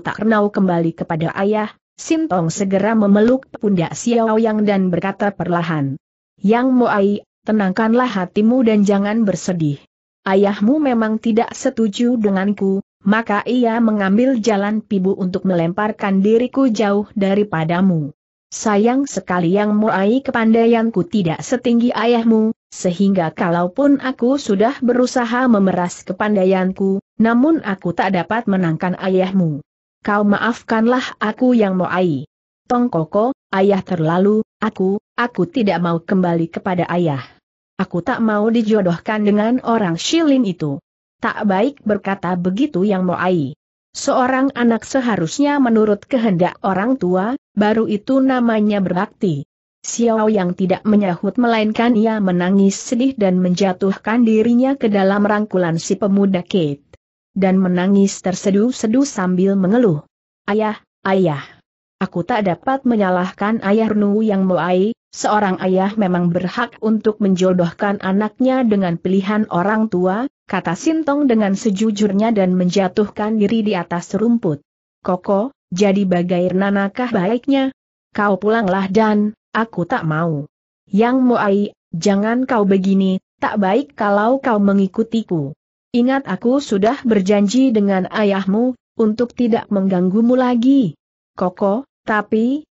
tak mau kembali kepada ayah. Sintong segera memeluk pundak Xiao Yang dan berkata perlahan, "Yang Moai, tenangkanlah hatimu dan jangan bersedih. Ayahmu memang tidak setuju denganku, maka ia mengambil jalan pibu untuk melemparkan diriku jauh daripadamu. Sayang sekali Yang Moai, kepandaianku tidak setinggi ayahmu, sehingga kalaupun aku sudah berusaha memeras kepandaianku, namun aku tak dapat menangkan ayahmu. Kau maafkanlah aku Yang Moai." "Tong Koko, ayah terlalu, aku tidak mau kembali kepada ayah. Aku tak mau dijodohkan dengan orang Shilin itu." "Tak baik berkata begitu Yang Moai. Seorang anak seharusnya menurut kehendak orang tua, baru itu namanya berbakti." Xiao Yang tidak menyahut melainkan ia menangis sedih dan menjatuhkan dirinya ke dalam rangkulan si pemuda Kate. Dan menangis tersedu-sedu sambil mengeluh. Ayah, aku tak dapat menyalahkan ayah Nu Yang Moai, seorang ayah memang berhak untuk menjodohkan anaknya dengan pilihan orang tua," kata Sintong dengan sejujurnya dan menjatuhkan diri di atas rumput. "Koko, jadi bagaimanakah baiknya? Kau pulanglah dan, aku tak mau." "Yang Moai, jangan kau begini, tak baik kalau kau mengikutiku. Ingat aku sudah berjanji dengan ayahmu, untuk tidak mengganggumu lagi." "Koko, tapi,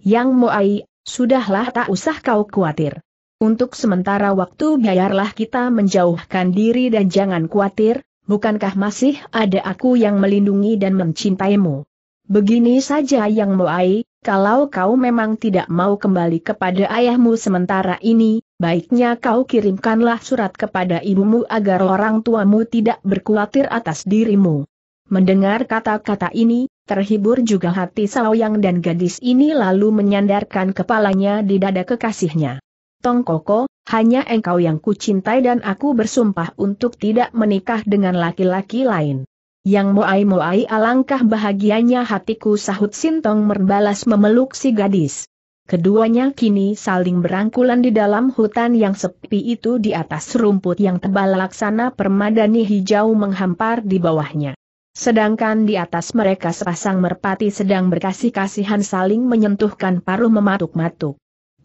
Yang Moai, sudahlah tak usah kau khawatir. Untuk sementara waktu biarlah kita menjauhkan diri dan jangan khawatir, bukankah masih ada aku yang melindungi dan mencintaimu. Begini saja Yang Moai, kalau kau memang tidak mau kembali kepada ayahmu sementara ini, baiknya kau kirimkanlah surat kepada ibumu agar orang tuamu tidak berkhawatir atas dirimu." Mendengar kata-kata ini, terhibur juga hati Xiao Yang dan gadis ini lalu menyandarkan kepalanya di dada kekasihnya. "Tong Koko, hanya engkau yang kucintai dan aku bersumpah untuk tidak menikah dengan laki-laki lain." "Yang Moai, alangkah bahagianya hatiku," sahut Sintong membalas memeluk si gadis. Keduanya kini saling berangkulan di dalam hutan yang sepi itu di atas rumput yang tebal laksana permadani hijau menghampar di bawahnya. Sedangkan di atas mereka sepasang merpati sedang berkasih-kasihan saling menyentuhkan paruh mematuk-matuk.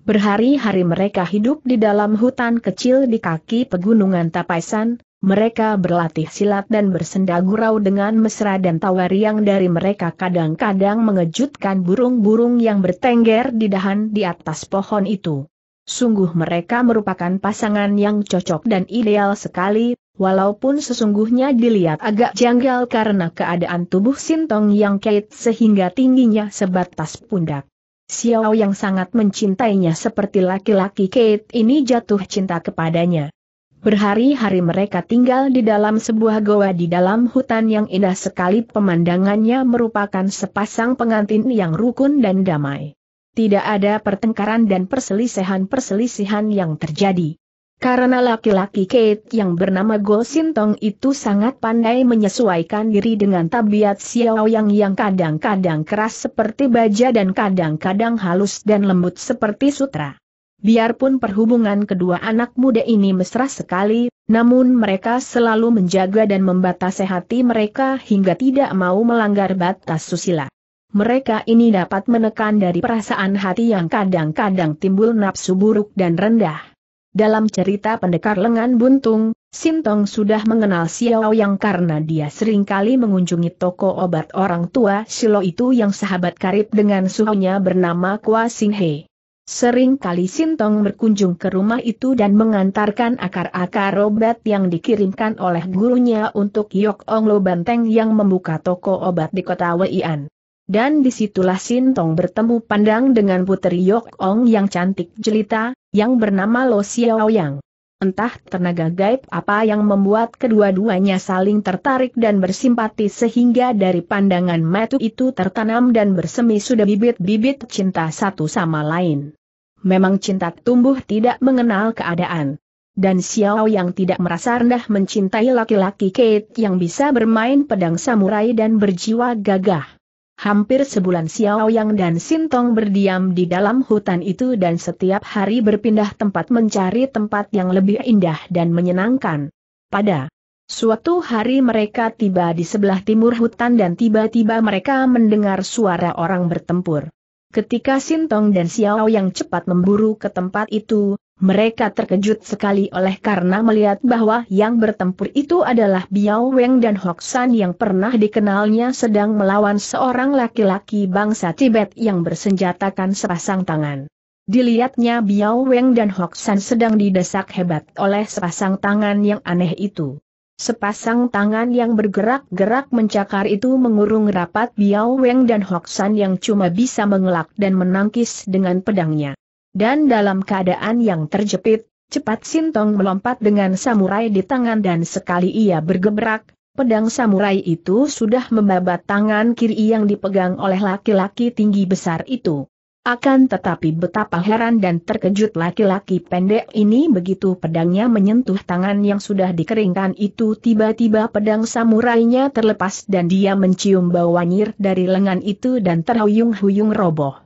Berhari-hari mereka hidup di dalam hutan kecil di kaki pegunungan Tapaisan, mereka berlatih silat dan bersenda gurau dengan mesra dan tawar yang dari mereka kadang-kadang mengejutkan burung-burung yang bertengger di dahan di atas pohon itu. Sungguh mereka merupakan pasangan yang cocok dan ideal sekali, walaupun sesungguhnya dilihat agak janggal karena keadaan tubuh Sintong yang kait sehingga tingginya sebatas pundak. Xiao yang sangat mencintainya seperti laki-laki Kate ini jatuh cinta kepadanya. Berhari-hari mereka tinggal di dalam sebuah goa di dalam hutan yang indah sekali, pemandangannya merupakan sepasang pengantin yang rukun dan damai. Tidak ada pertengkaran dan perselisihan-perselisihan yang terjadi. Karena laki-laki Kate yang bernama Go Sintong itu sangat pandai menyesuaikan diri dengan tabiat Xiao yang kadang-kadang keras seperti baja dan kadang-kadang halus dan lembut seperti sutra. Biarpun perhubungan kedua anak muda ini mesra sekali, namun mereka selalu menjaga dan membatasi hati mereka hingga tidak mau melanggar batas susila. Mereka ini dapat menekan dari perasaan hati yang kadang-kadang timbul nafsu buruk dan rendah. Dalam cerita pendekar lengan buntung, Sintong sudah mengenal Xiao yang karena dia seringkali mengunjungi toko obat orang tua Silo itu yang sahabat karib dengan suhunya bernama Kwa Singhe. Seringkali Sintong berkunjung ke rumah itu dan mengantarkan akar-akar obat yang dikirimkan oleh gurunya untuk Yok Ong Lo Banteng yang membuka toko obat di kota Weian. Dan disitulah Sintong bertemu pandang dengan putri Yok Ong yang cantik jelita, yang bernama Lo Xiao Yang. Entah tenaga gaib apa yang membuat kedua-duanya saling tertarik dan bersimpati sehingga dari pandangan mata itu tertanam dan bersemi sudah bibit-bibit cinta satu sama lain. Memang cinta tumbuh tidak mengenal keadaan. Dan Xiao yang tidak merasa rendah mencintai laki-laki Kate yang bisa bermain pedang samurai dan berjiwa gagah. Hampir sebulan Xiao Yang dan Sintong berdiam di dalam hutan itu dan setiap hari berpindah tempat mencari tempat yang lebih indah dan menyenangkan. Pada suatu hari mereka tiba di sebelah timur hutan dan tiba-tiba mereka mendengar suara orang bertempur. Ketika Sintong dan Xiao Yang cepat memburu ke tempat itu, mereka terkejut sekali oleh karena melihat bahwa yang bertempur itu adalah Biao Weng dan Hok San yang pernah dikenalnya sedang melawan seorang laki-laki bangsa Tibet yang bersenjatakan sepasang tangan. Dilihatnya Biao Weng dan Hok San sedang didesak hebat oleh sepasang tangan yang aneh itu. Sepasang tangan yang bergerak-gerak mencakar itu mengurung rapat Biao Weng dan Hok San yang cuma bisa mengelak dan menangkis dengan pedangnya. Dan dalam keadaan yang terjepit, cepat Sintong melompat dengan samurai di tangan dan sekali ia bergebrak, pedang samurai itu sudah membabat tangan kiri yang dipegang oleh laki-laki tinggi besar itu. Akan tetapi betapa heran dan terkejut laki-laki pendek ini begitu pedangnya menyentuh tangan yang sudah dikeringkan itu, tiba-tiba pedang samurainya terlepas dan dia mencium bau wanyir dari lengan itu dan terhuyung-huyung roboh.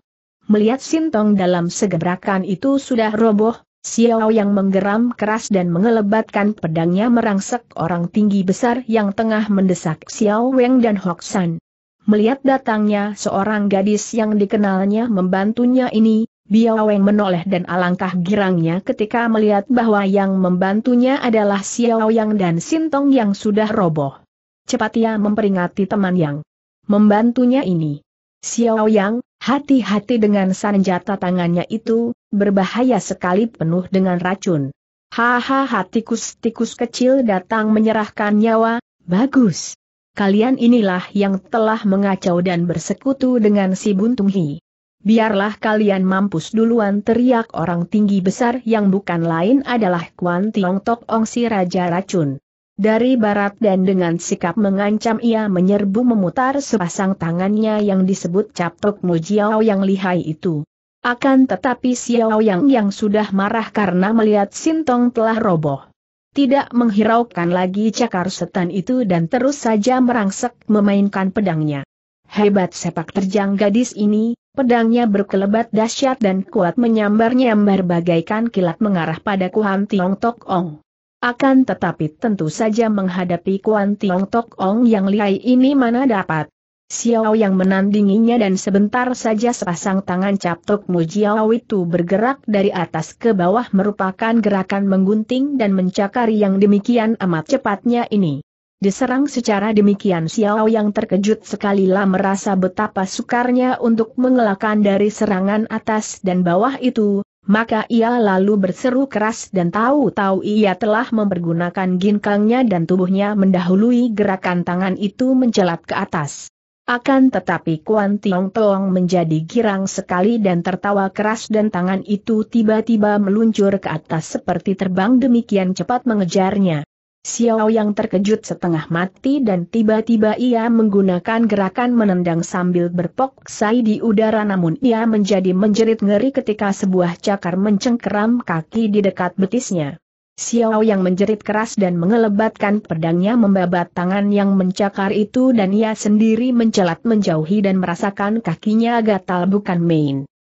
Melihat Sintong dalam segebrakan itu sudah roboh, Xiao yang menggeram keras dan mengelebatkan pedangnya merangsek orang tinggi besar yang tengah mendesak Xiao Weng dan Hok San. Melihat datangnya seorang gadis yang dikenalnya membantunya ini, Biao Weng menoleh dan alangkah girangnya ketika melihat bahwa yang membantunya adalah Xiao Yang dan Sintong yang sudah roboh. Cepat ia memperingati teman yang membantunya ini. Xiao Yang, hati-hati dengan senjata tangannya itu, berbahaya sekali penuh dengan racun. Hahaha, tikus-tikus kecil datang menyerahkan nyawa, bagus. Kalian inilah yang telah mengacau dan bersekutu dengan si Buntung Hi. Biarlah kalian mampus duluan, teriak orang tinggi besar yang bukan lain adalah Kuan Tiong Tok Ong si Raja Racun. Dari barat dan dengan sikap mengancam ia menyerbu memutar sepasang tangannya yang disebut Captok Mujiao yang lihai itu. Akan tetapi Xiao yang sudah marah karena melihat Sintong telah roboh. Tidak menghiraukan lagi cakar setan itu dan terus saja merangsek memainkan pedangnya. Hebat sepak terjang gadis ini, pedangnya berkelebat dahsyat dan kuat menyambar-nyambar bagaikan kilat mengarah pada Kuan Tiong Tok Ong. Akan tetapi tentu saja menghadapi Kuan Tiong Tok Ong yang lihai ini mana dapat. Xiao yang menandinginya dan sebentar saja sepasang tangan captok Mu Jiao itu bergerak dari atas ke bawah merupakan gerakan menggunting dan mencakari yang demikian amat cepatnya ini. Diserang secara demikian Xiao yang terkejut sekalilah merasa betapa sukarnya untuk mengelakkan dari serangan atas dan bawah itu, maka ia lalu berseru keras dan tahu-tahu ia telah mempergunakan ginkangnya dan tubuhnya mendahului gerakan tangan itu mencelat ke atas. Akan tetapi Kuan Tiong Tong menjadi girang sekali dan tertawa keras dan tangan itu tiba-tiba meluncur ke atas seperti terbang demikian cepat mengejarnya. Xiao yang terkejut setengah mati dan tiba-tiba ia menggunakan gerakan menendang sambil berpoksai di udara namun ia menjadi menjerit ngeri ketika sebuah cakar mencengkeram kaki di dekat betisnya. Xiao yang menjerit keras dan mengelebatkan pedangnya membabat tangan yang mencakar itu dan ia sendiri mencelat menjauhi dan merasakan kakinya gatal bukan main.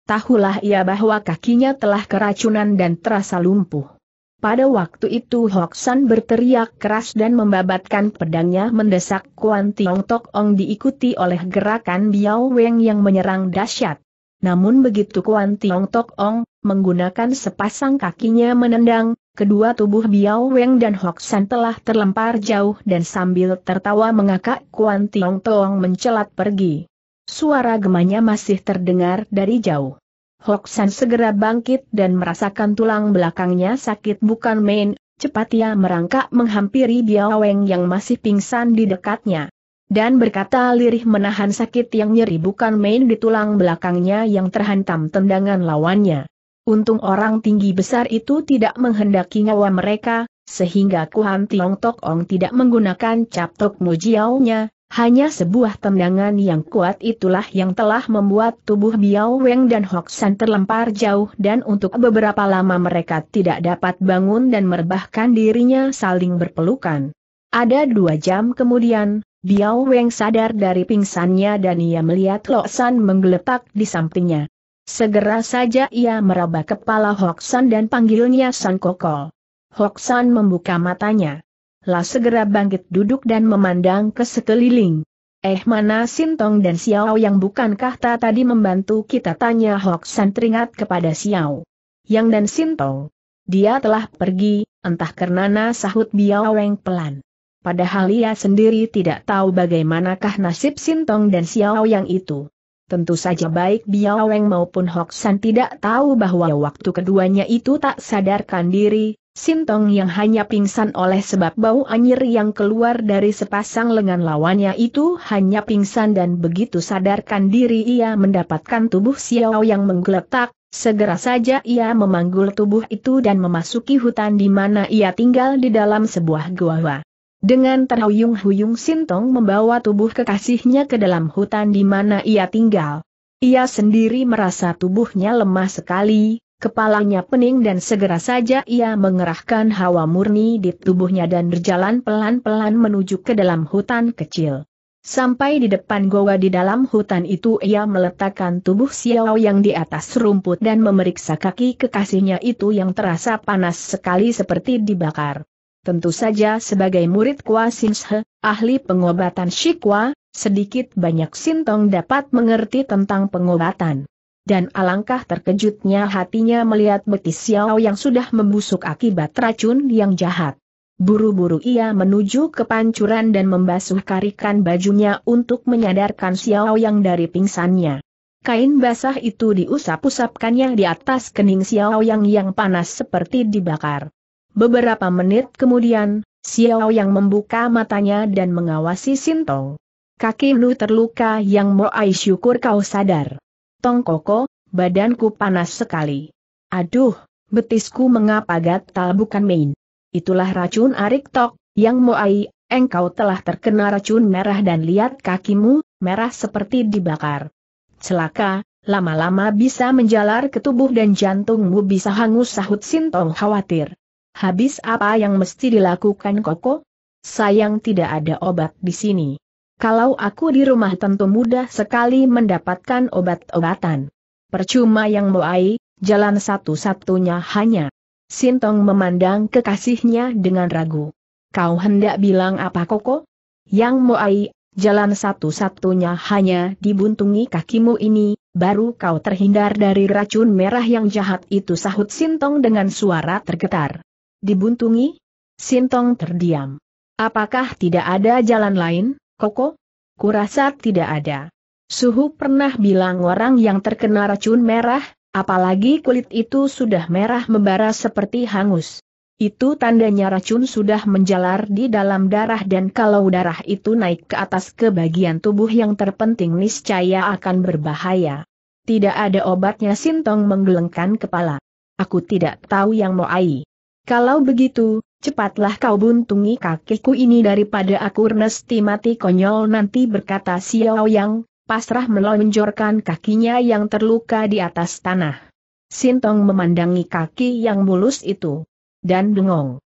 Tahulah ia bahwa kakinya telah keracunan dan terasa lumpuh. Pada waktu itu Hok San berteriak keras dan membabatkan pedangnya mendesak Kuan Tiong Tok Ong diikuti oleh gerakan Biao Weng yang menyerang dahsyat. Namun begitu Kuan Tiong Tok Ong menggunakan sepasang kakinya menendang, kedua tubuh Biao Weng dan Hok San telah terlempar jauh dan sambil tertawa mengakak Kuan Tiong Tong mencelat pergi. Suara gemanya masih terdengar dari jauh. Hok San segera bangkit dan merasakan tulang belakangnya sakit bukan main, cepat ia merangkak menghampiri Biao Weng yang masih pingsan di dekatnya. Dan berkata lirih menahan sakit yang nyeri bukan main di tulang belakangnya yang terhantam tendangan lawannya. Untung orang tinggi besar itu tidak menghendaki nyawa mereka, sehingga Kuan Tiong Tok Ong tidak menggunakan captok Mu Jiao-nya, hanya sebuah tendangan yang kuat itulah yang telah membuat tubuh Biao Weng dan Hok San terlempar jauh dan untuk beberapa lama mereka tidak dapat bangun dan merebahkan dirinya saling berpelukan. Ada 2 jam kemudian, Biao Weng sadar dari pingsannya dan ia melihat Hok San menggeletak di sampingnya. Segera saja ia meraba kepala Hok San dan panggilnya San Kokol. Hok San membuka matanya. Lah segera bangkit duduk dan memandang ke sekeliling. Mana Sintong dan Xiao yang bukankah tadi membantu kita tanya Hok San teringat kepada Xiao Yang dan Sintong. Dia telah pergi, entah karenana sahut Biao Weng pelan. Padahal ia sendiri tidak tahu bagaimanakah nasib Sintong dan Xiao Yang itu. Tentu saja baik Biao Weng maupun Hok San tidak tahu bahwa waktu keduanya itu tak sadarkan diri, Sintong yang hanya pingsan oleh sebab bau anyir yang keluar dari sepasang lengan lawannya itu hanya pingsan dan begitu sadarkan diri ia mendapatkan tubuh Xiao yang menggeletak, segera saja ia memanggul tubuh itu dan memasuki hutan di mana ia tinggal di dalam sebuah gua. Dengan terhuyung-huyung Sintong membawa tubuh kekasihnya ke dalam hutan di mana ia tinggal. Ia sendiri merasa tubuhnya lemah sekali, kepalanya pening dan segera saja ia mengerahkan hawa murni di tubuhnya dan berjalan pelan-pelan menuju ke dalam hutan kecil. Sampai di depan goa di dalam hutan itu ia meletakkan tubuh Xiao yang di atas rumput dan memeriksa kaki kekasihnya itu yang terasa panas sekali seperti dibakar. Tentu saja sebagai murid Kwa Singshe, ahli pengobatan Shikwa, sedikit banyak Sintong dapat mengerti tentang pengobatan. Dan alangkah terkejutnya hatinya melihat betis Xiao yang sudah membusuk akibat racun yang jahat. Buru-buru ia menuju ke pancuran dan membasuh karikan bajunya untuk menyadarkan Xiao yang dari pingsannya. Kain basah itu diusap-usapkannya di atas kening Xiao yang panas seperti dibakar. Beberapa menit kemudian, Xiao yang membuka matanya dan mengawasi Sintong. Kaki lu terluka yang moai syukur kau sadar. Tong Koko, badanku panas sekali. Aduh, betisku mengapa gatal bukan main. Itulah racun arik tok, yang moai, engkau telah terkena racun merah dan lihat kakimu, merah seperti dibakar. Celaka, lama-lama bisa menjalar ke tubuh dan jantungmu bisa hangus sahut Sintong khawatir. Habis apa yang mesti dilakukan Koko? Sayang tidak ada obat di sini. Kalau aku di rumah tentu mudah sekali mendapatkan obat-obatan. Percuma yang moai, jalan satu-satunya hanya. Sintong memandang kekasihnya dengan ragu. Kau hendak bilang apa Koko? Yang moai, Jalan satu-satunya hanya dibuntungi kakimu ini, baru kau terhindar dari racun merah yang jahat itu, sahut Sintong dengan suara tergetar. Dibuntungi? Sintong terdiam. Apakah tidak ada jalan lain, Koko? Kurasa tidak ada. Suhu pernah bilang orang yang terkena racun merah, apalagi kulit itu sudah merah membara seperti hangus. Itu tandanya racun sudah menjalar di dalam darah, dan kalau darah itu naik ke atas ke bagian tubuh yang terpenting niscaya akan berbahaya. Tidak ada obatnya. Sintong menggelengkan kepala. Aku tidak tahu yang mau ai. Kalau begitu, cepatlah kau buntungi kakiku ini daripada aku Ernesti mati konyol nanti, berkata Xiao Yang, pasrah melonjorkan kakinya yang terluka di atas tanah. Sintong memandangi kaki yang mulus itu. Dan bengong.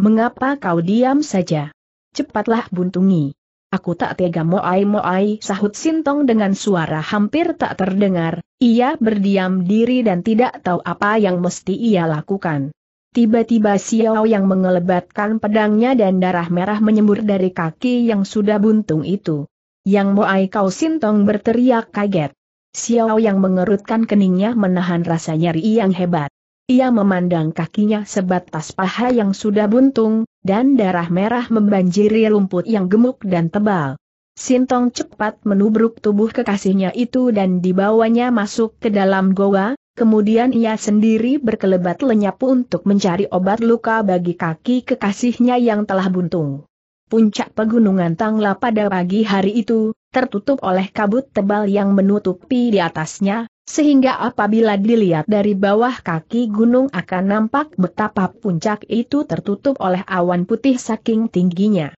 Mengapa kau diam saja? Cepatlah buntungi. Aku tak tega. Moai, sahut Sintong dengan suara hampir tak terdengar. Ia berdiam diri dan tidak tahu apa yang mesti ia lakukan. Tiba-tiba Xiao Yang mengelebatkan pedangnya dan darah merah menyembur dari kaki yang sudah buntung itu. Yang moai kau? Sintong berteriak kaget. Xiao Yang mengerutkan keningnya menahan rasa nyeri yang hebat. Ia memandang kakinya sebatas paha yang sudah buntung, dan darah merah membanjiri rumput yang gemuk dan tebal. Sintong cepat menubruk tubuh kekasihnya itu dan dibawanya masuk ke dalam goa, kemudian ia sendiri berkelebat lenyap untuk mencari obat luka bagi kaki kekasihnya yang telah buntung. Puncak pegunungan Tangla pada pagi hari itu tertutup oleh kabut tebal yang menutupi di atasnya, sehingga apabila dilihat dari bawah kaki gunung akan nampak betapa puncak itu tertutup oleh awan putih saking tingginya.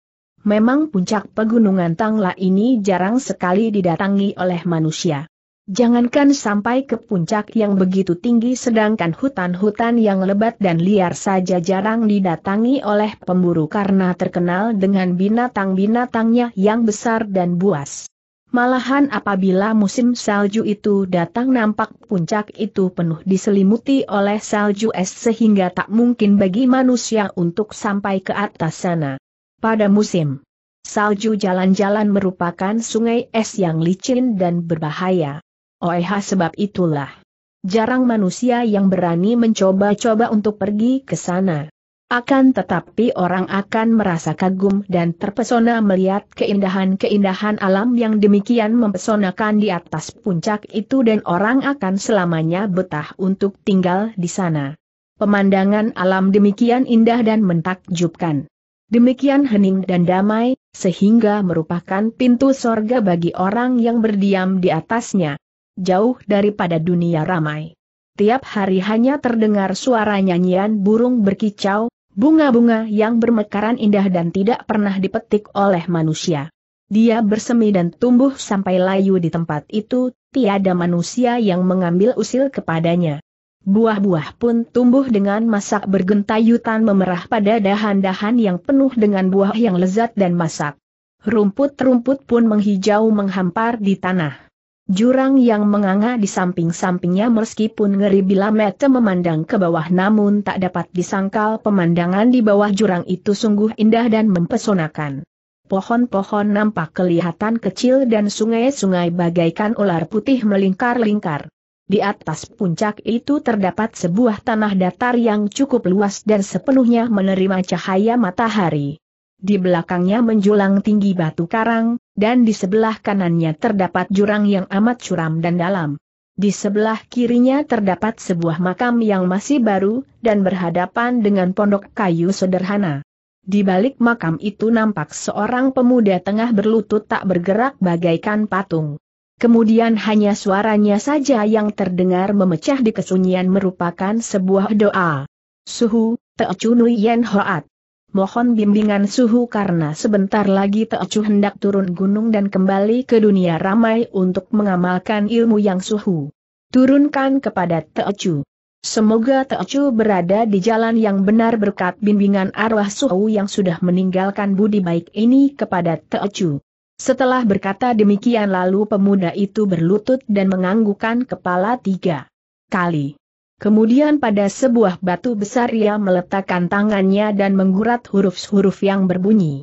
Memang puncak pegunungan Tangla ini jarang sekali didatangi oleh manusia. Jangankan sampai ke puncak yang begitu tinggi, sedangkan hutan-hutan yang lebat dan liar saja jarang didatangi oleh pemburu karena terkenal dengan binatang-binatangnya yang besar dan buas. Malahan apabila musim salju itu datang nampak puncak itu penuh diselimuti oleh salju es sehingga tak mungkin bagi manusia untuk sampai ke atas sana. Pada musim salju jalan-jalan merupakan sungai es yang licin dan berbahaya. Sebab itulah jarang manusia yang berani mencoba-coba untuk pergi ke sana. Akan tetapi orang akan merasa kagum dan terpesona melihat keindahan-keindahan alam yang demikian mempesonakan di atas puncak itu, dan orang akan selamanya betah untuk tinggal di sana. Pemandangan alam demikian indah dan mentakjubkan. Demikian hening dan damai, sehingga merupakan pintu sorga bagi orang yang berdiam di atasnya, jauh daripada dunia ramai. Tiap hari hanya terdengar suara nyanyian burung berkicau, bunga-bunga yang bermekaran indah dan tidak pernah dipetik oleh manusia. Dia bersemi dan tumbuh sampai layu di tempat itu, tiada manusia yang mengambil usil kepadanya. Buah-buah pun tumbuh dengan masak bergentayutan memerah pada dahan-dahan yang penuh dengan buah yang lezat dan masak. Rumput-rumput pun menghijau menghampar di tanah. Jurang yang menganga di samping-sampingnya, meskipun ngeri bila mata memandang ke bawah namun tak dapat disangkal pemandangan di bawah jurang itu sungguh indah dan mempesonakan. Pohon-pohon nampak kelihatan kecil dan sungai-sungai bagaikan ular putih melingkar-lingkar. Di atas puncak itu terdapat sebuah tanah datar yang cukup luas dan sepenuhnya menerima cahaya matahari. Di belakangnya menjulang tinggi batu karang, dan di sebelah kanannya terdapat jurang yang amat curam dan dalam. Di sebelah kirinya terdapat sebuah makam yang masih baru, dan berhadapan dengan pondok kayu sederhana. Di balik makam itu nampak seorang pemuda tengah berlutut tak bergerak bagaikan patung. Kemudian hanya suaranya saja yang terdengar memecah di kesunyian, merupakan sebuah doa. Suhu, Teocunui Yen Hoat. Mohon bimbingan Suhu karena sebentar lagi Teocu hendak turun gunung dan kembali ke dunia ramai untuk mengamalkan ilmu yang Suhu turunkan kepada Teocu. Semoga Teocu berada di jalan yang benar berkat bimbingan arwah Suhu yang sudah meninggalkan budi baik ini kepada Teocu. Setelah berkata demikian lalu pemuda itu berlutut dan menganggukkan kepala 3 kali. Kemudian pada sebuah batu besar ia meletakkan tangannya dan menggurat huruf-huruf yang berbunyi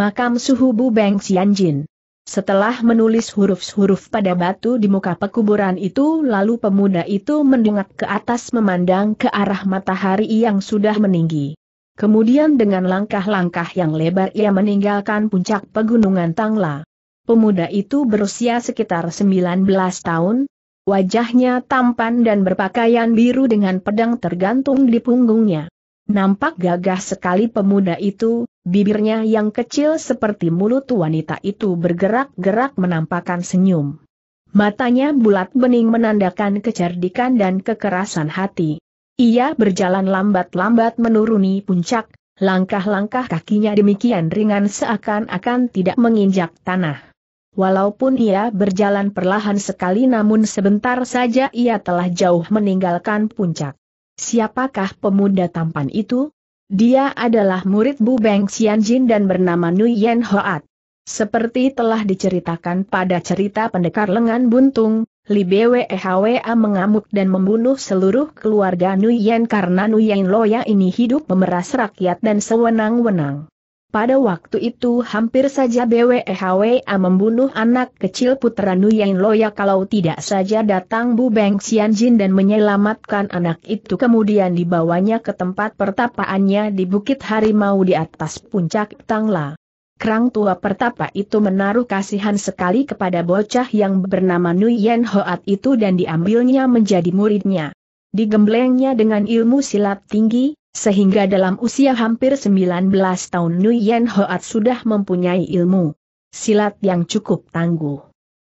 Makam Suhu Bu Beng Xianjin. Setelah menulis huruf-huruf pada batu di muka pekuburan itu, lalu pemuda itu mendongak ke atas memandang ke arah matahari yang sudah meninggi. Kemudian dengan langkah-langkah yang lebar ia meninggalkan puncak pegunungan Tangla. Pemuda itu berusia sekitar 19 tahun, wajahnya tampan dan berpakaian biru dengan pedang tergantung di punggungnya. Nampak gagah sekali pemuda itu, bibirnya yang kecil seperti mulut wanita itu bergerak-gerak menampakkan senyum. Matanya bulat bening menandakan kecerdikan dan kekerasan hati. Ia berjalan lambat-lambat menuruni puncak, langkah-langkah kakinya demikian ringan seakan-akan tidak menginjak tanah. Walaupun ia berjalan perlahan sekali, namun sebentar saja ia telah jauh meninggalkan puncak. Siapakah pemuda tampan itu? Dia adalah murid Bu Beng Xianjin dan bernama Nuyen Hoat. Seperti telah diceritakan pada cerita pendekar lengan buntung, Li Bwe Hwa mengamuk dan membunuh seluruh keluarga Nuyen karena Nuyen Loya ini hidup memeras rakyat dan sewenang-wenang. Pada waktu itu hampir saja Bwe Hwa membunuh anak kecil putra Nuyen Loya, kalau tidak saja datang Bu Beng Xianjin dan menyelamatkan anak itu kemudian dibawanya ke tempat pertapaannya di Bukit Harimau di atas puncak Tangla. Kerang tua pertapa itu menaruh kasihan sekali kepada bocah yang bernama Nuyen Hoat itu dan diambilnya menjadi muridnya. Digemblengnya dengan ilmu silat tinggi, sehingga dalam usia hampir 19 tahun Nuyen Hoat sudah mempunyai ilmu silat yang cukup tangguh.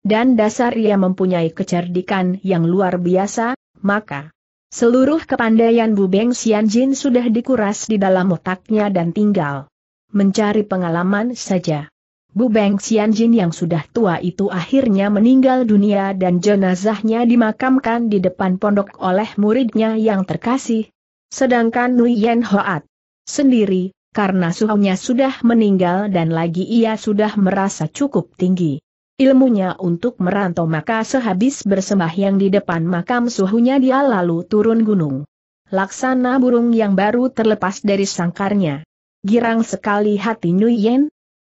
Dan dasar ia mempunyai kecerdikan yang luar biasa, maka seluruh kepandaian Bu Beng Xianjin sudah dikuras di dalam otaknya dan tinggal mencari pengalaman saja. Bu Beng Xianjin yang sudah tua itu akhirnya meninggal dunia dan jenazahnya dimakamkan di depan pondok oleh muridnya yang terkasih. Sedangkan Nuyen Hoat sendiri, karena suhunya sudah meninggal dan lagi ia sudah merasa cukup tinggi ilmunya untuk merantau, maka sehabis bersembahyang di depan makam suhunya dia lalu turun gunung. Laksana burung yang baru terlepas dari sangkarnya. Girang sekali hati Nuyen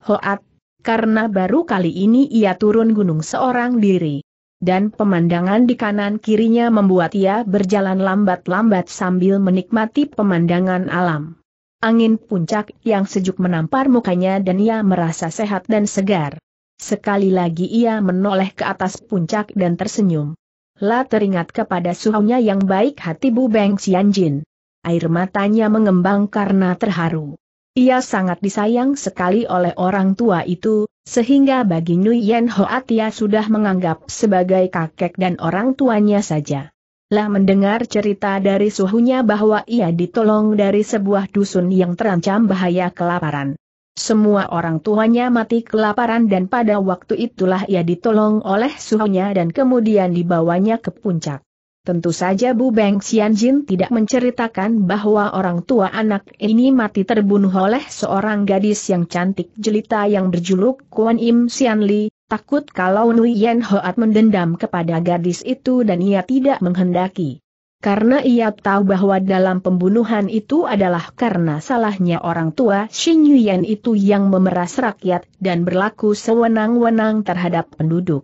Hoat, karena baru kali ini ia turun gunung seorang diri. Dan pemandangan di kanan kirinya membuat ia berjalan lambat-lambat sambil menikmati pemandangan alam. Angin puncak yang sejuk menampar mukanya dan ia merasa sehat dan segar. Sekali lagi ia menoleh ke atas puncak dan tersenyum. Lah teringat kepada suhunya yang baik hati Bu Beng Xianjin. Air matanya mengembang karena terharu. Ia sangat disayang sekali oleh orang tua itu, sehingga bagi Nuyen Hoat ia sudah menganggap sebagai kakek dan orang tuanya saja. Lah mendengar cerita dari suhunya bahwa ia ditolong dari sebuah dusun yang terancam bahaya kelaparan. Semua orang tuanya mati kelaparan dan pada waktu itulah ia ditolong oleh suhunya dan kemudian dibawanya ke puncak. Tentu saja Bu Beng Xianjin tidak menceritakan bahwa orang tua anak ini mati terbunuh oleh seorang gadis yang cantik jelita yang berjuluk Kuan Im Sian Li, takut kalau Nuyen Hoat mendendam kepada gadis itu dan ia tidak menghendaki. Karena ia tahu bahwa dalam pembunuhan itu adalah karena salahnya orang tua Xin Yuyen itu yang memeras rakyat dan berlaku sewenang-wenang terhadap penduduk.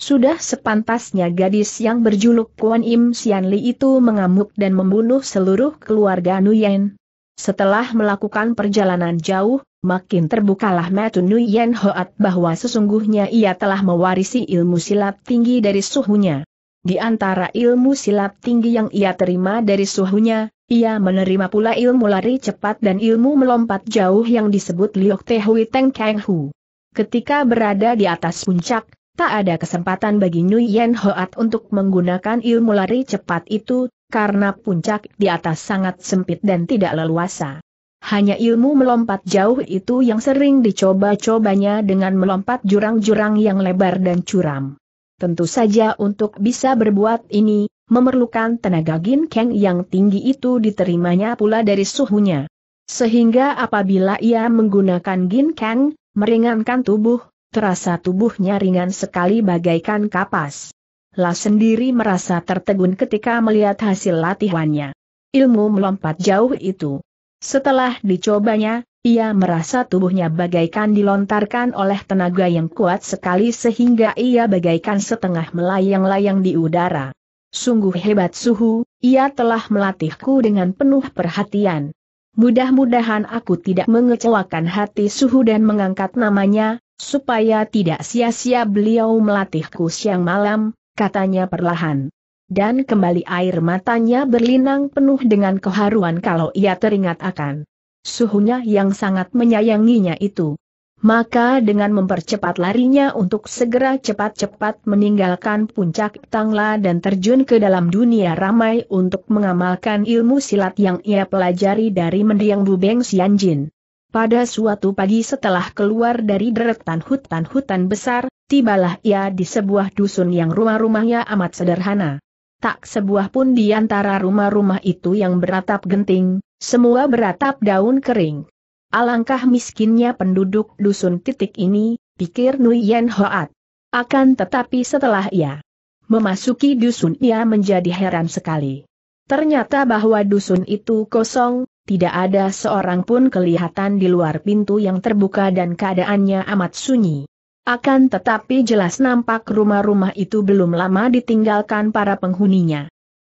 Sudah sepantasnya gadis yang berjuluk Kuan Im Sian Li itu mengamuk dan membunuh seluruh keluarga Nuyen. Setelah melakukan perjalanan jauh, makin terbukalah mata Nuyen Hoat bahwa sesungguhnya ia telah mewarisi ilmu silat tinggi dari suhunya. Di antara ilmu silat tinggi yang ia terima dari suhunya, ia menerima pula ilmu lari cepat dan ilmu melompat jauh yang disebut Liok Te Hui Teng Kang Hu. Ketika berada di atas puncak, tak ada kesempatan bagi Nuyen Hoat untuk menggunakan ilmu lari cepat itu, karena puncak di atas sangat sempit dan tidak leluasa. Hanya ilmu melompat jauh itu yang sering dicoba-cobanya dengan melompat jurang-jurang yang lebar dan curam. Tentu saja untuk bisa berbuat ini, memerlukan tenaga ginkeng yang tinggi itu diterimanya pula dari suhunya. Sehingga apabila ia menggunakan ginkeng, meringankan tubuh, terasa tubuhnya ringan sekali bagaikan kapas. Lah sendiri merasa tertegun ketika melihat hasil latihannya. Ilmu melompat jauh itu. Setelah dicobanya, Ia merasa tubuhnya bagaikan dilontarkan oleh tenaga yang kuat sekali sehingga ia bagaikan setengah melayang-layang di udara. Sungguh hebat Suhu, ia telah melatihku dengan penuh perhatian. Mudah-mudahan aku tidak mengecewakan hati Suhu dan mengangkat namanya, supaya tidak sia-sia beliau melatihku siang malam, katanya perlahan. Dan kembali air matanya berlinang penuh dengan keharuan kalau ia teringat akan suhunya yang sangat menyayanginya itu. Maka dengan mempercepat larinya untuk segera cepat-cepat meninggalkan puncak Tangla dan terjun ke dalam dunia ramai untuk mengamalkan ilmu silat yang ia pelajari dari mendiang Bubeng Sianjin. Pada suatu pagi setelah keluar dari deretan hutan-hutan besar, tibalah ia di sebuah dusun yang rumah-rumahnya amat sederhana. Tak sebuah pun di antara rumah-rumah itu yang beratap genting, semua beratap daun kering. Alangkah miskinnya penduduk dusun titik ini, pikir Nuyen Hoat. Akan tetapi setelah ia memasuki dusun ia menjadi heran sekali. Ternyata bahwa dusun itu kosong, tidak ada seorang pun kelihatan di luar pintu yang terbuka dan keadaannya amat sunyi. Akan tetapi jelas nampak rumah-rumah itu belum lama ditinggalkan para penghuninya.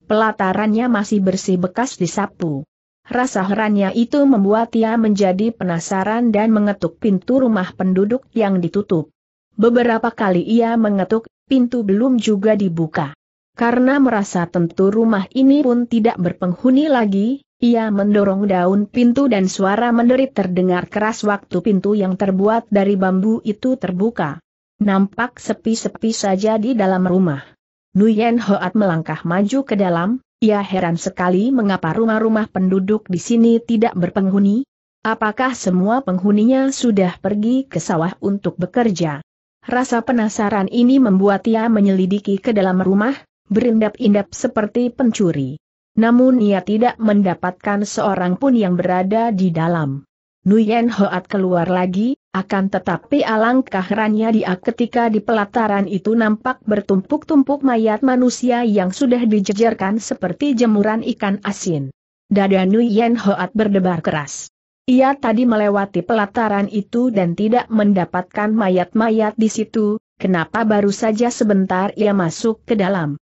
Pelatarannya masih bersih bekas disapu. Rasa herannya itu membuat ia menjadi penasaran dan mengetuk pintu rumah penduduk yang ditutup. Beberapa kali ia mengetuk, pintu belum juga dibuka. Karena merasa tentu rumah ini pun tidak berpenghuni lagi, ia mendorong daun pintu dan suara menderit terdengar keras waktu pintu yang terbuat dari bambu itu terbuka. Nampak sepi-sepi saja di dalam rumah. Nuyen Hoat melangkah maju ke dalam. Ia heran sekali mengapa rumah-rumah penduduk di sini tidak berpenghuni. Apakah semua penghuninya sudah pergi ke sawah untuk bekerja? Rasa penasaran ini membuat ia menyelidiki ke dalam rumah, berindap-indap seperti pencuri. Namun ia tidak mendapatkan seorang pun yang berada di dalam. Nuyen Hoat keluar lagi, akan tetapi alangkah herannya dia ketika di pelataran itu nampak bertumpuk-tumpuk mayat manusia yang sudah dijejerkan seperti jemuran ikan asin. Dada Nuyen Hoat berdebar keras. Ia tadi melewati pelataran itu dan tidak mendapatkan mayat-mayat di situ, kenapa baru saja sebentar ia masuk ke dalam?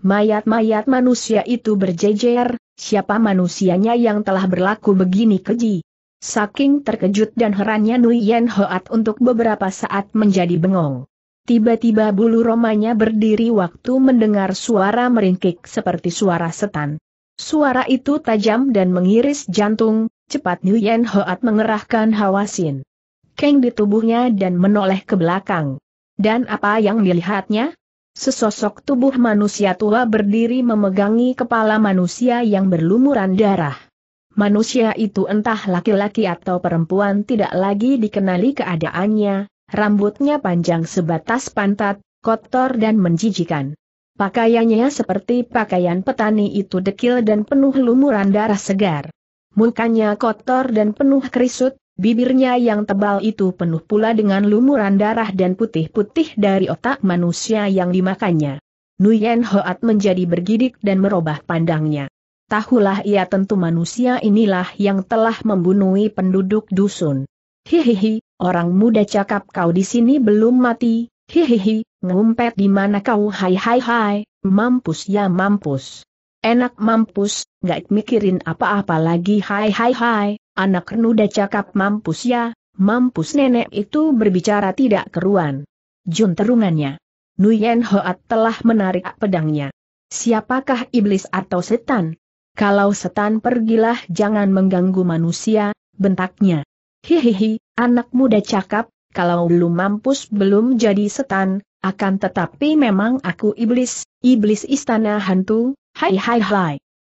Mayat-mayat manusia itu berjejer, siapa manusianya yang telah berlaku begini keji? Saking terkejut dan herannya Nuyen Hoat untuk beberapa saat menjadi bengong. Tiba-tiba bulu romanya berdiri waktu mendengar suara meringkik seperti suara setan. Suara itu tajam dan mengiris jantung, cepat Nuyen Hoat mengerahkan hawasin keng di tubuhnya dan menoleh ke belakang. Dan apa yang dilihatnya? Sesosok tubuh manusia tua berdiri memegangi kepala manusia yang berlumuran darah. Manusia itu entah laki-laki atau perempuan tidak lagi dikenali keadaannya, rambutnya panjang sebatas pantat, kotor dan menjijikan. Pakaiannya seperti pakaian petani itu dekil dan penuh lumuran darah segar. Mukanya kotor dan penuh kerisut, bibirnya yang tebal itu penuh pula dengan lumuran darah dan putih-putih dari otak manusia yang dimakannya. Nuyen Hoat menjadi bergidik dan merubah pandangnya. Tahulah ia tentu manusia inilah yang telah membunuh penduduk dusun. Hihihi, orang muda cakap kau di sini belum mati, hihihi, ngumpet di mana kau hai, mampus ya mampus. Enak mampus, gak mikirin apa-apa lagi hai, anak muda cakap mampus ya, mampus nenek itu berbicara tidak keruan. Junterungannya. Nuyen Hoat telah menarik pedangnya. Siapakah iblis atau setan? Kalau setan pergilah jangan mengganggu manusia, bentaknya. Hihihi, anak muda cakap, kalau belum mampus belum jadi setan, akan tetapi memang aku iblis, iblis istana hantu, hai.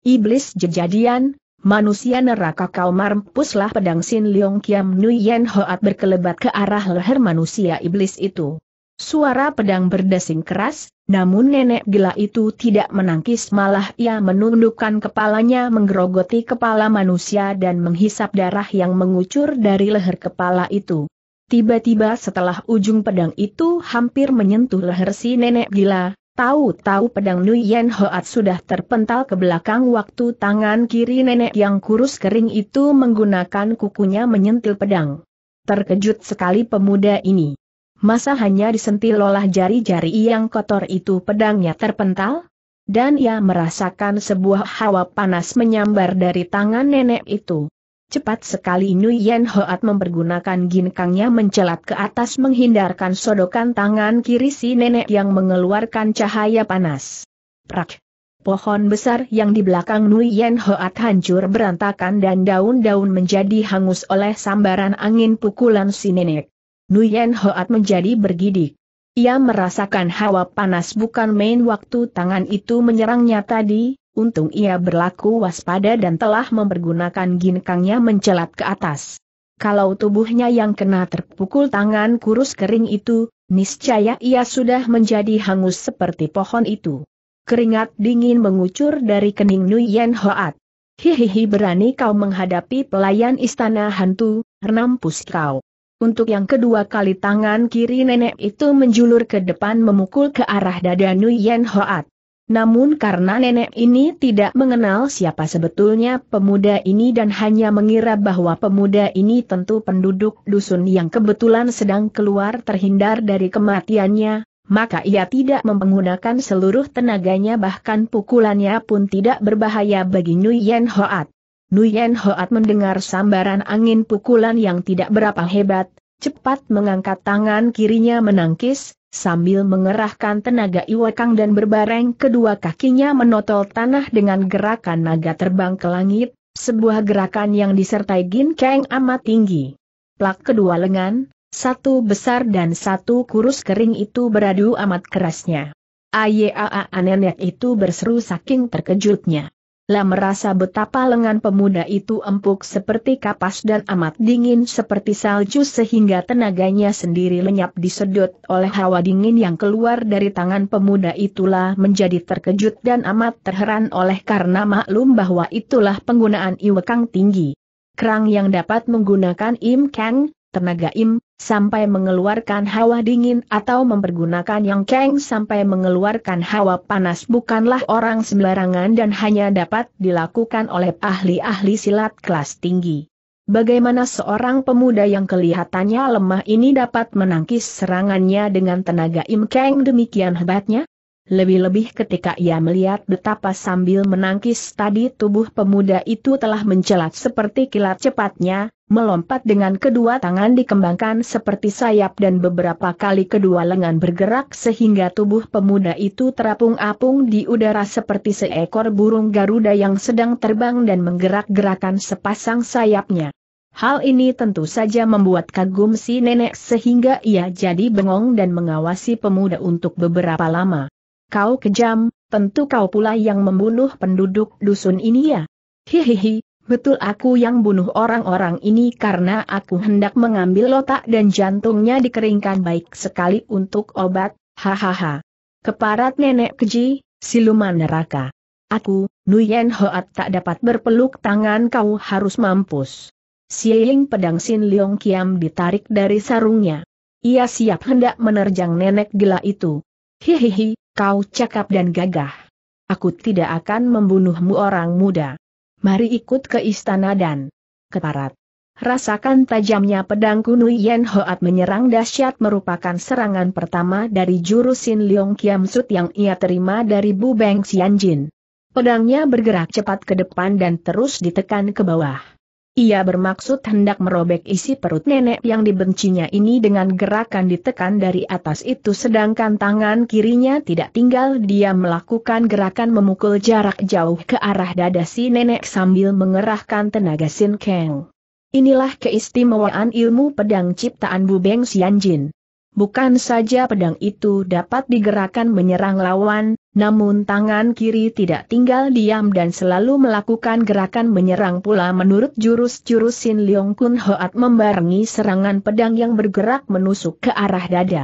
Iblis jejadian, manusia neraka kau mampuslah pedang Sin Leong Kiam Nuyen Hoat berkelebat ke arah leher manusia iblis itu. Suara pedang berdesing keras, namun nenek gila itu tidak menangkis malah ia menundukkan kepalanya menggerogoti kepala manusia dan menghisap darah yang mengucur dari leher kepala itu. Tiba-tiba setelah ujung pedang itu hampir menyentuh leher si nenek gila, Tahu-tahu pedang Nuyen Hoat sudah terpental ke belakang waktu tangan kiri nenek yang kurus kering itu menggunakan kukunya menyentil pedang. Terkejut sekali pemuda ini. Masa hanya disentil olah jari-jari yang kotor itu pedangnya terpental? Dan ia merasakan sebuah hawa panas menyambar dari tangan nenek itu. Cepat sekali Nuyen Hoat mempergunakan ginkangnya mencelat ke atas menghindarkan sodokan tangan kiri si nenek yang mengeluarkan cahaya panas. Prak! Pohon besar yang di belakang Nuyen Hoat hancur berantakan dan daun-daun menjadi hangus oleh sambaran angin pukulan si nenek. Nuyen Hoat menjadi bergidik. Ia merasakan hawa panas bukan main waktu tangan itu menyerangnya tadi. Untung ia berlaku waspada dan telah mempergunakan ginkangnya mencelat ke atas. Kalau tubuhnya yang kena terpukul tangan kurus kering itu, niscaya ia sudah menjadi hangus seperti pohon itu. Keringat dingin mengucur dari kening Nuyen Hoat. Hihihi, berani kau menghadapi pelayan istana hantu, nampus kau. Untuk yang kedua kali tangan kiri nenek itu menjulur ke depan memukul ke arah dada Nuyen Hoat. Namun karena nenek ini tidak mengenal siapa sebetulnya pemuda ini dan hanya mengira bahwa pemuda ini tentu penduduk dusun yang kebetulan sedang keluar terhindar dari kematiannya, maka ia tidak menggunakan seluruh tenaganya, bahkan pukulannya pun tidak berbahaya bagi Nuyen Hoat. Nuyen Hoat mendengar sambaran angin pukulan yang tidak berapa hebat, cepat mengangkat tangan kirinya menangkis, sambil mengerahkan tenaga iwakang dan berbareng kedua kakinya menotol tanah dengan gerakan naga terbang ke langit, sebuah gerakan yang disertai ginkang amat tinggi. Plak, kedua lengan, satu besar dan satu kurus kering itu beradu amat kerasnya. Ayaa, nenek itu berseru saking terkejutnya. Ia merasa betapa lengan pemuda itu empuk seperti kapas dan amat dingin seperti salju sehingga tenaganya sendiri lenyap disedot oleh hawa dingin yang keluar dari tangan pemuda itulah menjadi terkejut dan amat terheran oleh karena maklum bahwa itulah penggunaan iwekang tinggi. Kerang yang dapat menggunakan im kang, tenaga im, sampai mengeluarkan hawa dingin atau mempergunakan yang keng sampai mengeluarkan hawa panas bukanlah orang sembarangan dan hanya dapat dilakukan oleh ahli-ahli silat kelas tinggi. Bagaimana seorang pemuda yang kelihatannya lemah ini dapat menangkis serangannya dengan tenaga im keng demikian hebatnya? Lebih-lebih ketika ia melihat betapa sambil menangkis tadi tubuh pemuda itu telah mencelat seperti kilat cepatnya, melompat dengan kedua tangan dikembangkan seperti sayap dan beberapa kali kedua lengan bergerak sehingga tubuh pemuda itu terapung-apung di udara seperti seekor burung Garuda yang sedang terbang dan menggerak-gerakan sepasang sayapnya. Hal ini tentu saja membuat kagum si nenek sehingga ia jadi bengong dan mengawasi pemuda untuk beberapa lama. Kau kejam, tentu kau pula yang membunuh penduduk dusun ini ya? Hihihi, betul aku yang bunuh orang-orang ini karena aku hendak mengambil otak dan jantungnya dikeringkan baik sekali untuk obat, hahaha. Keparat nenek keji, siluman neraka. Aku, Nuyen Hoat tak dapat berpeluk tangan kau harus mampus. Siing pedang Sin Leong Kiam ditarik dari sarungnya. Ia siap hendak menerjang nenek gila itu. Hihihi. Kau cakap dan gagah. Aku tidak akan membunuhmu orang muda. Mari ikut ke istana dan keparat. Rasakan tajamnya pedang Nuyen Hoat menyerang dahsyat merupakan serangan pertama dari jurus Sin Leong Kiam Sut yang ia terima dari Bu Beng Xianjin. Pedangnya bergerak cepat ke depan dan terus ditekan ke bawah. Ia bermaksud hendak merobek isi perut nenek yang dibencinya ini dengan gerakan ditekan dari atas itu sedangkan tangan kirinya tidak tinggal dia melakukan gerakan memukul jarak jauh ke arah dada si nenek sambil mengerahkan tenaga Sin Kang. Inilah keistimewaan ilmu pedang ciptaan Bu Beng Xianjin. Bukan saja pedang itu dapat digerakkan menyerang lawan, namun tangan kiri tidak tinggal diam dan selalu melakukan gerakan menyerang pula menurut jurus-jurus Sin Leong Kun Hoat membarengi serangan pedang yang bergerak menusuk ke arah dada.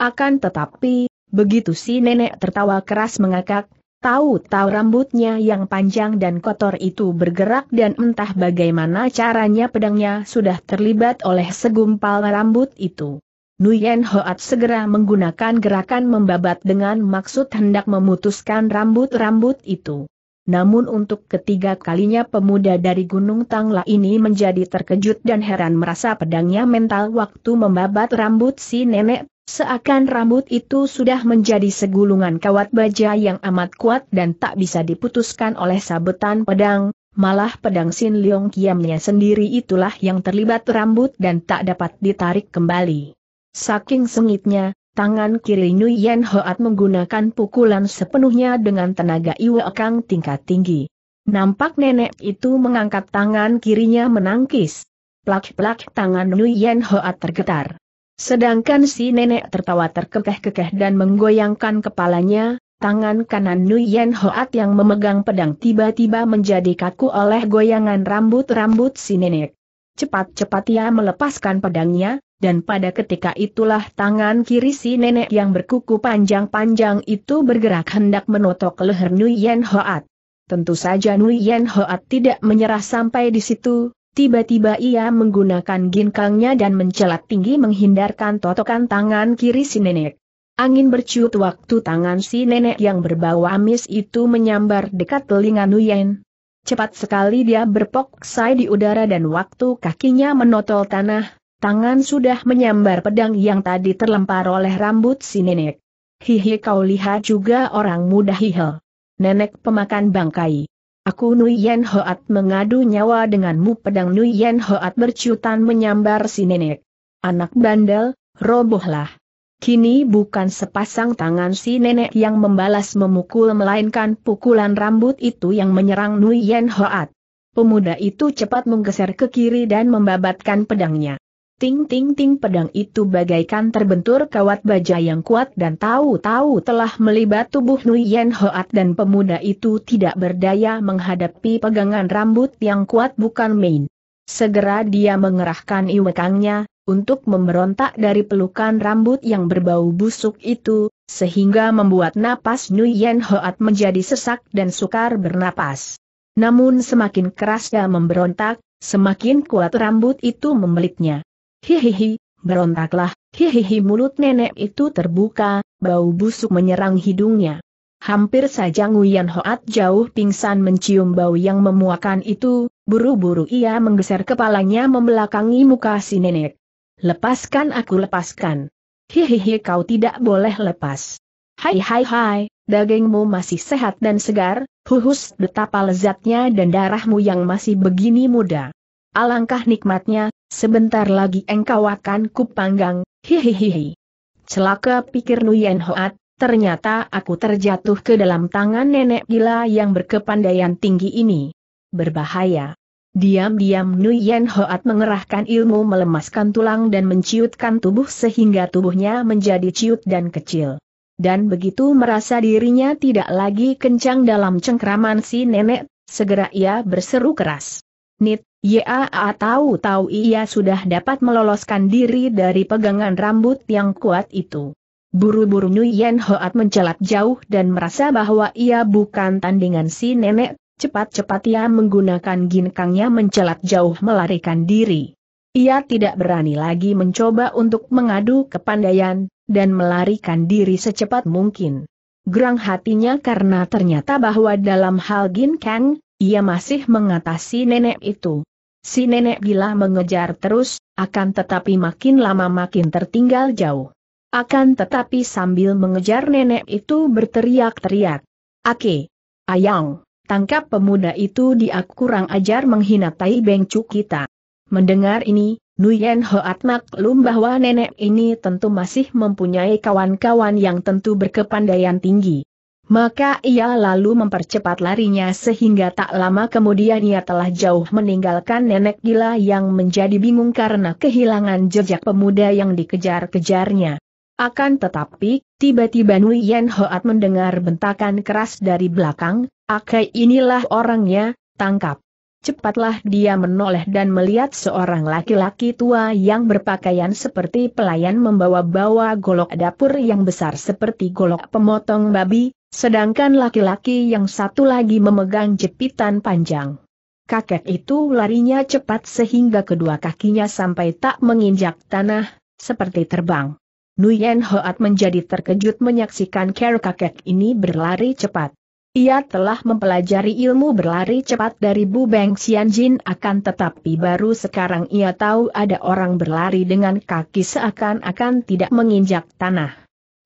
Akan tetapi, begitu si nenek tertawa keras mengakak, tahu-tahu rambutnya yang panjang dan kotor itu bergerak dan entah bagaimana caranya pedangnya sudah terlibat oleh segumpal rambut itu. Nguyen Hoat segera menggunakan gerakan membabat dengan maksud hendak memutuskan rambut-rambut itu. Namun untuk ketiga kalinya pemuda dari Gunung Tangla ini menjadi terkejut dan heran merasa pedangnya mental waktu membabat rambut si nenek, seakan rambut itu sudah menjadi segulungan kawat baja yang amat kuat dan tak bisa diputuskan oleh sabetan pedang, malah pedang Sin Leong Kiamnya sendiri itulah yang terlibat rambut dan tak dapat ditarik kembali. Saking sengitnya, tangan kiri Nguyen Hoat menggunakan pukulan sepenuhnya dengan tenaga Iwa Kang tingkat tinggi. Nampak nenek itu mengangkat tangan kirinya menangkis. Plak-plak, tangan Nguyen Hoat tergetar. Sedangkan si nenek tertawa terkekeh-kekeh dan menggoyangkan kepalanya, tangan kanan Nguyen Hoat yang memegang pedang tiba-tiba menjadi kaku oleh goyangan rambut-rambut si nenek. Cepat-cepat ia melepaskan pedangnya. Dan pada ketika itulah tangan kiri si nenek yang berkuku panjang-panjang itu bergerak hendak menotok leher Nguyen Hoat. Tentu saja Nguyen Hoat tidak menyerah sampai di situ, tiba-tiba ia menggunakan ginkangnya dan mencelat tinggi menghindarkan totokan tangan kiri si nenek. Angin berciut waktu tangan si nenek yang berbau amis itu menyambar dekat telinga Nguyen. Cepat sekali dia berpoksai di udara dan waktu kakinya menotol tanah, tangan sudah menyambar pedang yang tadi terlempar oleh rambut si nenek. Hihi, kau lihat juga orang muda, hihel. Nenek pemakan bangkai. Aku Nguyen Hoat mengadu nyawa denganmu. Pedang Nguyen Hoat berciutan menyambar si nenek. Anak bandel, robohlah. Kini bukan sepasang tangan si nenek yang membalas memukul melainkan pukulan rambut itu yang menyerang Nguyen Hoat. Pemuda itu cepat menggeser ke kiri dan membabatkan pedangnya. Ting-ting-ting, pedang itu bagaikan terbentur kawat baja yang kuat dan tahu-tahu telah melibat tubuh Nguyen Hoat dan pemuda itu tidak berdaya menghadapi pegangan rambut yang kuat bukan main. Segera dia mengerahkan iwekangnya, untuk memberontak dari pelukan rambut yang berbau busuk itu, sehingga membuat napas Nguyen Hoat menjadi sesak dan sukar bernapas. Namun semakin keras dia memberontak, semakin kuat rambut itu membelitnya. Hihihi, berontaklah, hihihi. Mulut nenek itu terbuka, bau busuk menyerang hidungnya. Hampir saja Nguyen Hoat jauh pingsan mencium bau yang memuakan itu, buru-buru ia menggeser kepalanya membelakangi muka si nenek. Lepaskan aku, lepaskan. Hihihi, kau tidak boleh lepas. Hai hai hai, dagingmu masih sehat dan segar, huhus, betapa lezatnya dan darahmu yang masih begini muda. Alangkah nikmatnya, sebentar lagi engkau akan kupanggang, hihihihi. Celaka, pikir Nguyen Hoat, ternyata aku terjatuh ke dalam tangan nenek gila yang berkepandaian tinggi ini. Berbahaya. Diam-diam Nguyen Hoat mengerahkan ilmu melemaskan tulang dan menciutkan tubuh sehingga tubuhnya menjadi ciut dan kecil. Dan begitu merasa dirinya tidak lagi kencang dalam cengkraman si nenek, segera ia berseru keras. Nit, yaa, tahu-tahu ia sudah dapat meloloskan diri dari pegangan rambut yang kuat itu. Buru-buru Nguyen Hoat mencelat jauh dan merasa bahwa ia bukan tandingan si nenek, cepat-cepat ia menggunakan ginkangnya mencelat jauh melarikan diri. Ia tidak berani lagi mencoba untuk mengadu kepandaian, dan melarikan diri secepat mungkin. Gerang hatinya karena ternyata bahwa dalam hal ginkang, ia masih mengatasi nenek itu. Si nenek gila mengejar terus, akan tetapi makin lama makin tertinggal jauh. Akan tetapi sambil mengejar nenek itu berteriak-teriak. Ake! Ayang! Tangkap pemuda itu, dia kurang ajar menghina Tai Bengcu kita. Mendengar ini, Nguyen Hoat maklum bahwa nenek ini tentu masih mempunyai kawan-kawan yang tentu berkepandaian tinggi. Maka ia lalu mempercepat larinya sehingga tak lama kemudian ia telah jauh meninggalkan nenek gila yang menjadi bingung karena kehilangan jejak pemuda yang dikejar-kejarnya. Akan tetapi, tiba-tiba Nguyen Hoat mendengar bentakan keras dari belakang, "Akai, inilah orangnya, tangkap!" Cepatlah dia menoleh dan melihat seorang laki-laki tua yang berpakaian seperti pelayan membawa-bawa golok dapur yang besar seperti golok pemotong babi, sedangkan laki-laki yang satu lagi memegang jepitan panjang. Kakek itu larinya cepat sehingga kedua kakinya sampai tak menginjak tanah, seperti terbang. Nguyen Hoat menjadi terkejut menyaksikan Ker kakek ini berlari cepat. Ia telah mempelajari ilmu berlari cepat dari Bu Beng Xianjin, akan tetapi baru sekarang ia tahu ada orang berlari dengan kaki seakan-akan tidak menginjak tanah.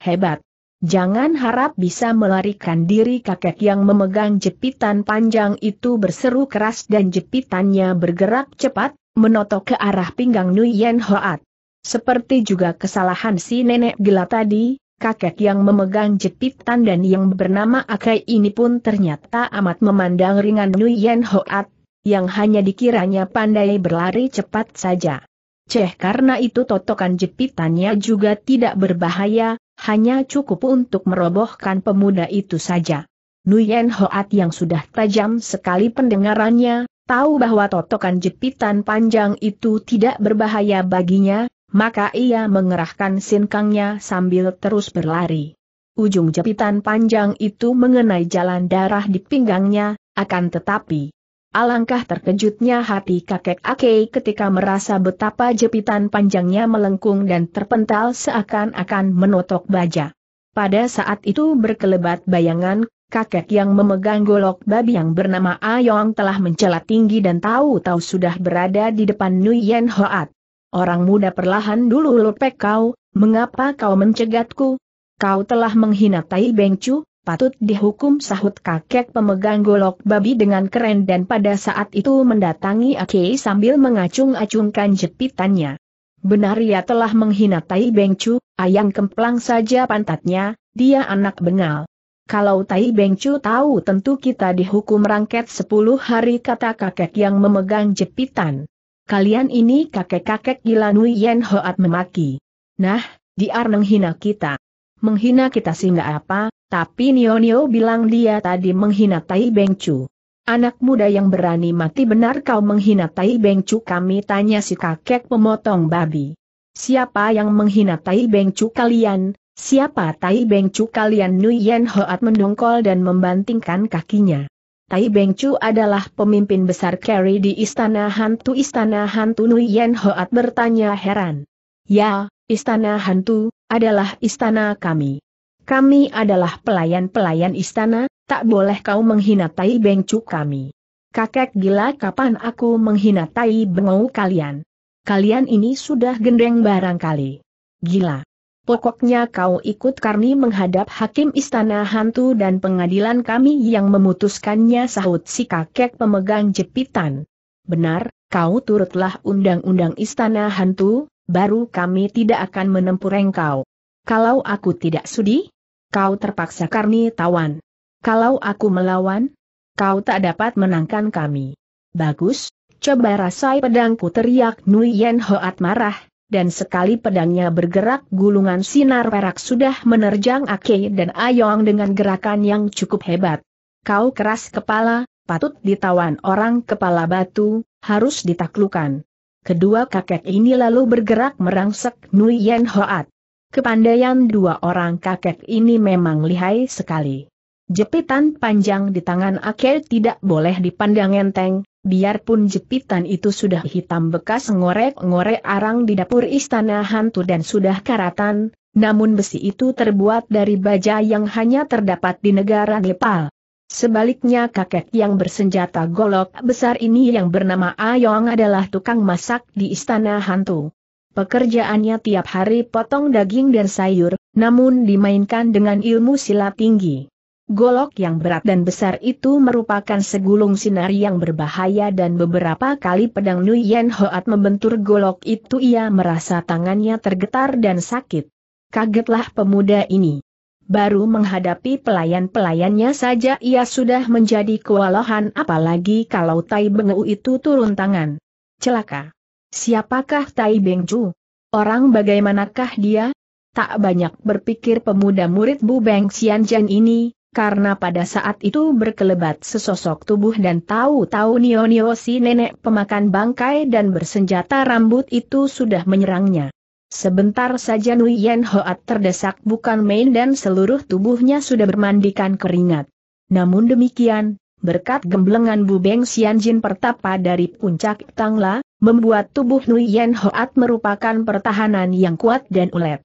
Hebat! Jangan harap bisa melarikan diri. Kakek yang memegang jepitan panjang itu berseru keras dan jepitannya bergerak cepat, menotok ke arah pinggang Nguyen Hoat. Seperti juga kesalahan si nenek gila tadi, kakek yang memegang jepitan dan yang bernama Akai ini pun ternyata amat memandang ringan Nguyen Hoat, yang hanya dikiranya pandai berlari cepat saja. Ceh, karena itu totokan jepitannya juga tidak berbahaya, hanya cukup untuk merobohkan pemuda itu saja. Nguyen Hoat yang sudah tajam sekali pendengarannya, tahu bahwa totokan jepitan panjang itu tidak berbahaya baginya. Maka ia mengerahkan sinkangnya sambil terus berlari. Ujung jepitan panjang itu mengenai jalan darah di pinggangnya, akan tetapi alangkah terkejutnya hati kakek Akei ketika merasa betapa jepitan panjangnya melengkung dan terpental seakan-akan menotok baja. Pada saat itu berkelebat bayangan, kakek yang memegang golok babi yang bernama Ayong telah mencelat tinggi dan tahu-tahu sudah berada di depan Nguyen Hoat. Orang muda, perlahan dulu lopek kau, mengapa kau mencegatku? Kau telah menghina Tai Beng Cu, patut dihukum, sahut kakek pemegang golok babi dengan keren dan pada saat itu mendatangi Akei sambil mengacung-acungkan jepitannya. Benar ia telah menghina Tai Beng Cu, Ayang kemplang saja pantatnya, dia anak bengal. Kalau Tai Beng Cu tahu tentu kita dihukum rangket 10 hari, kata kakek yang memegang jepitan. Kalian ini kakek-kakek gila, Nguyen Hoat memaki. Nah, dia menghina kita. Menghina kita sih nggak apa, tapi Nio-Nio bilang dia tadi menghina Tai Beng Cu. Anak muda yang berani mati, benar kau menghina Tai Beng Cu? Kami tanya si kakek pemotong babi. Siapa yang menghina Tai Beng Cu kalian? Siapa Tai Beng Cu kalian? Nguyen Hoat mendongkol dan membantingkan kakinya. Tai Beng Cu adalah pemimpin besar Kerry di Istana Hantu. Istana Hantu? Nguyen Hoat bertanya heran. Ya, Istana Hantu adalah istana kami. Kami adalah pelayan-pelayan istana, tak boleh kau menghina Tai Beng Cu kami. Kakek gila, kapan aku menghina Tai Beng Cu kalian? Kalian ini sudah gendeng barangkali. Gila. Pokoknya kau ikut kami menghadap hakim Istana Hantu dan pengadilan kami yang memutuskannya, sahut si kakek pemegang jepitan. Benar, kau turutlah undang-undang Istana Hantu, baru kami tidak akan menempuh engkau. Kalau aku tidak sudi, kau terpaksa kami tawan. Kalau aku melawan, kau tak dapat menangkan kami. Bagus, coba rasai pedangku, teriak Nguyen Hoat marah. Dan sekali pedangnya bergerak, gulungan sinar perak sudah menerjang Akei dan Ayong dengan gerakan yang cukup hebat. Kau keras kepala, patut ditawan. Orang kepala batu, harus ditaklukan. Kedua kakek ini lalu bergerak merangsek Nguyen Hoat. Kepandaian dua orang kakek ini memang lihai sekali. Jepitan panjang di tangan Akei tidak boleh dipandang enteng. Biarpun jepitan itu sudah hitam bekas ngorek-ngorek arang di dapur Istana Hantu dan sudah karatan, namun besi itu terbuat dari baja yang hanya terdapat di negara Nepal. Sebaliknya kakek yang bersenjata golok besar ini yang bernama Ayong adalah tukang masak di Istana Hantu. Pekerjaannya tiap hari potong daging dan sayur, namun dimainkan dengan ilmu silat tinggi. Golok yang berat dan besar itu merupakan segulung sinar yang berbahaya dan beberapa kali pedang Nguyen Hoat membentur golok itu, ia merasa tangannya tergetar dan sakit. Kagetlah pemuda ini. Baru menghadapi pelayan-pelayannya saja ia sudah menjadi kewalahan, apalagi kalau Tai Beng Cu itu turun tangan. Celaka. Siapakah Tai Beng Cu? Orang bagaimanakah dia? Tak banyak berpikir pemuda murid Bu Beng Xianjin ini. Karena pada saat itu berkelebat sesosok tubuh dan tahu-tahu Nio-Nio si nenek pemakan bangkai dan bersenjata rambut itu sudah menyerangnya. Sebentar saja Nguyen Hoat terdesak bukan main dan seluruh tubuhnya sudah bermandikan keringat. Namun demikian, berkat gemblengan Bu Beng Xianjin pertapa dari puncak Tangla, membuat tubuh Nuyen Hoat merupakan pertahanan yang kuat dan ulet.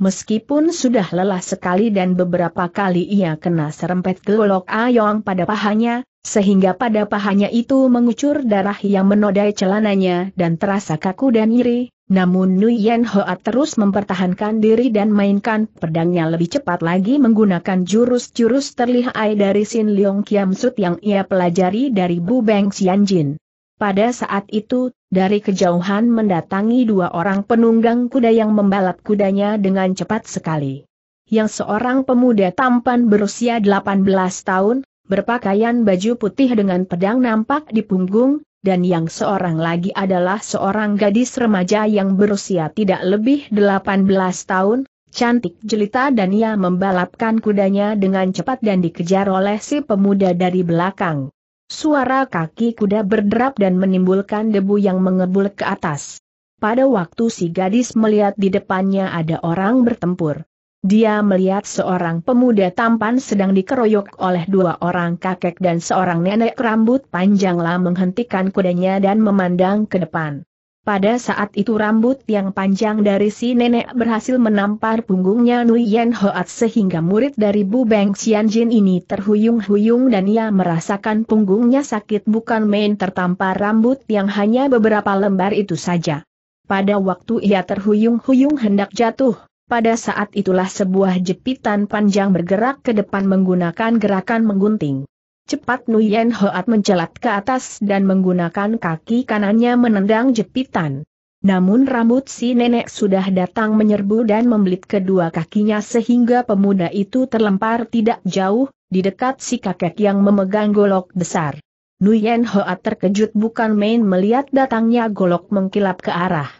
Meskipun sudah lelah sekali dan beberapa kali ia kena serempet golok ayong pada pahanya, sehingga pada pahanya itu mengucur darah yang menodai celananya dan terasa kaku dan nyeri, namun Nuyen Hoat terus mempertahankan diri dan mainkan pedangnya lebih cepat lagi menggunakan jurus-jurus terlihai dari Sin Leong Kiam Sut yang ia pelajari dari Bu Beng Xianjin. Pada saat itu, dari kejauhan mendatangi dua orang penunggang kuda yang membalap kudanya dengan cepat sekali. Yang seorang pemuda tampan berusia 18 tahun, berpakaian baju putih dengan pedang nampak di punggung, dan yang seorang lagi adalah seorang gadis remaja yang berusia tidak lebih 18 tahun, cantik jelita dan ia membalapkan kudanya dengan cepat dan dikejar oleh si pemuda dari belakang. Suara kaki kuda berderap dan menimbulkan debu yang mengebul ke atas. Pada waktu si gadis melihat di depannya ada orang bertempur. Dia melihat seorang pemuda tampan sedang dikeroyok oleh dua orang kakek dan seorang nenek rambut panjang menghentikan kudanya dan memandang ke depan. Pada saat itu rambut yang panjang dari si nenek berhasil menampar punggungnya Nuyen Hoat sehingga murid dari Bu Beng Xianjin ini terhuyung-huyung dan ia merasakan punggungnya sakit bukan main tertampar rambut yang hanya beberapa lembar itu saja. Pada waktu ia terhuyung-huyung hendak jatuh, pada saat itulah sebuah jepitan panjang bergerak ke depan menggunakan gerakan menggunting. Cepat Nuyen Hoat mencelat ke atas dan menggunakan kaki kanannya menendang jepitan. Namun rambut si nenek sudah datang menyerbu dan membelit kedua kakinya sehingga pemuda itu terlempar tidak jauh, di dekat si kakek yang memegang golok besar. Nuyen Hoat terkejut bukan main melihat datangnya golok mengkilap ke arah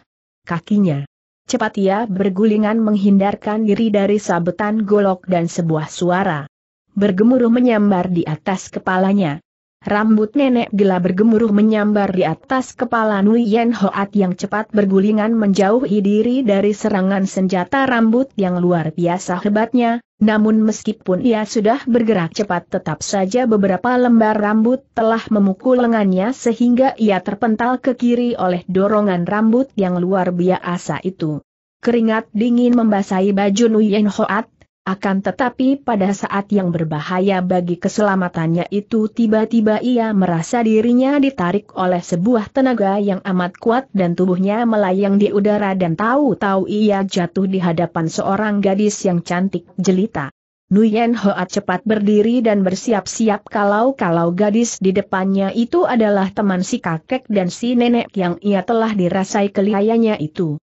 kakinya. Cepat ia bergulingan menghindarkan diri dari sabetan golok dan sebuah suara bergemuruh menyambar di atas kepalanya. Rambut nenek gila bergemuruh menyambar di atas kepala Nuyen Hoat yang cepat bergulingan menjauhi diri dari serangan senjata rambut yang luar biasa hebatnya, namun meskipun ia sudah bergerak cepat tetap saja beberapa lembar rambut telah memukul lengannya sehingga ia terpental ke kiri oleh dorongan rambut yang luar biasa itu. Keringat dingin membasahi baju Nuyen Hoat. Akan tetapi pada saat yang berbahaya bagi keselamatannya itu tiba-tiba ia merasa dirinya ditarik oleh sebuah tenaga yang amat kuat dan tubuhnya melayang di udara dan tahu-tahu ia jatuh di hadapan seorang gadis yang cantik jelita. Nuyen Hoat cepat berdiri dan bersiap-siap kalau gadis di depannya itu adalah teman si kakek dan si nenek yang ia telah dirasai kelihayannya itu.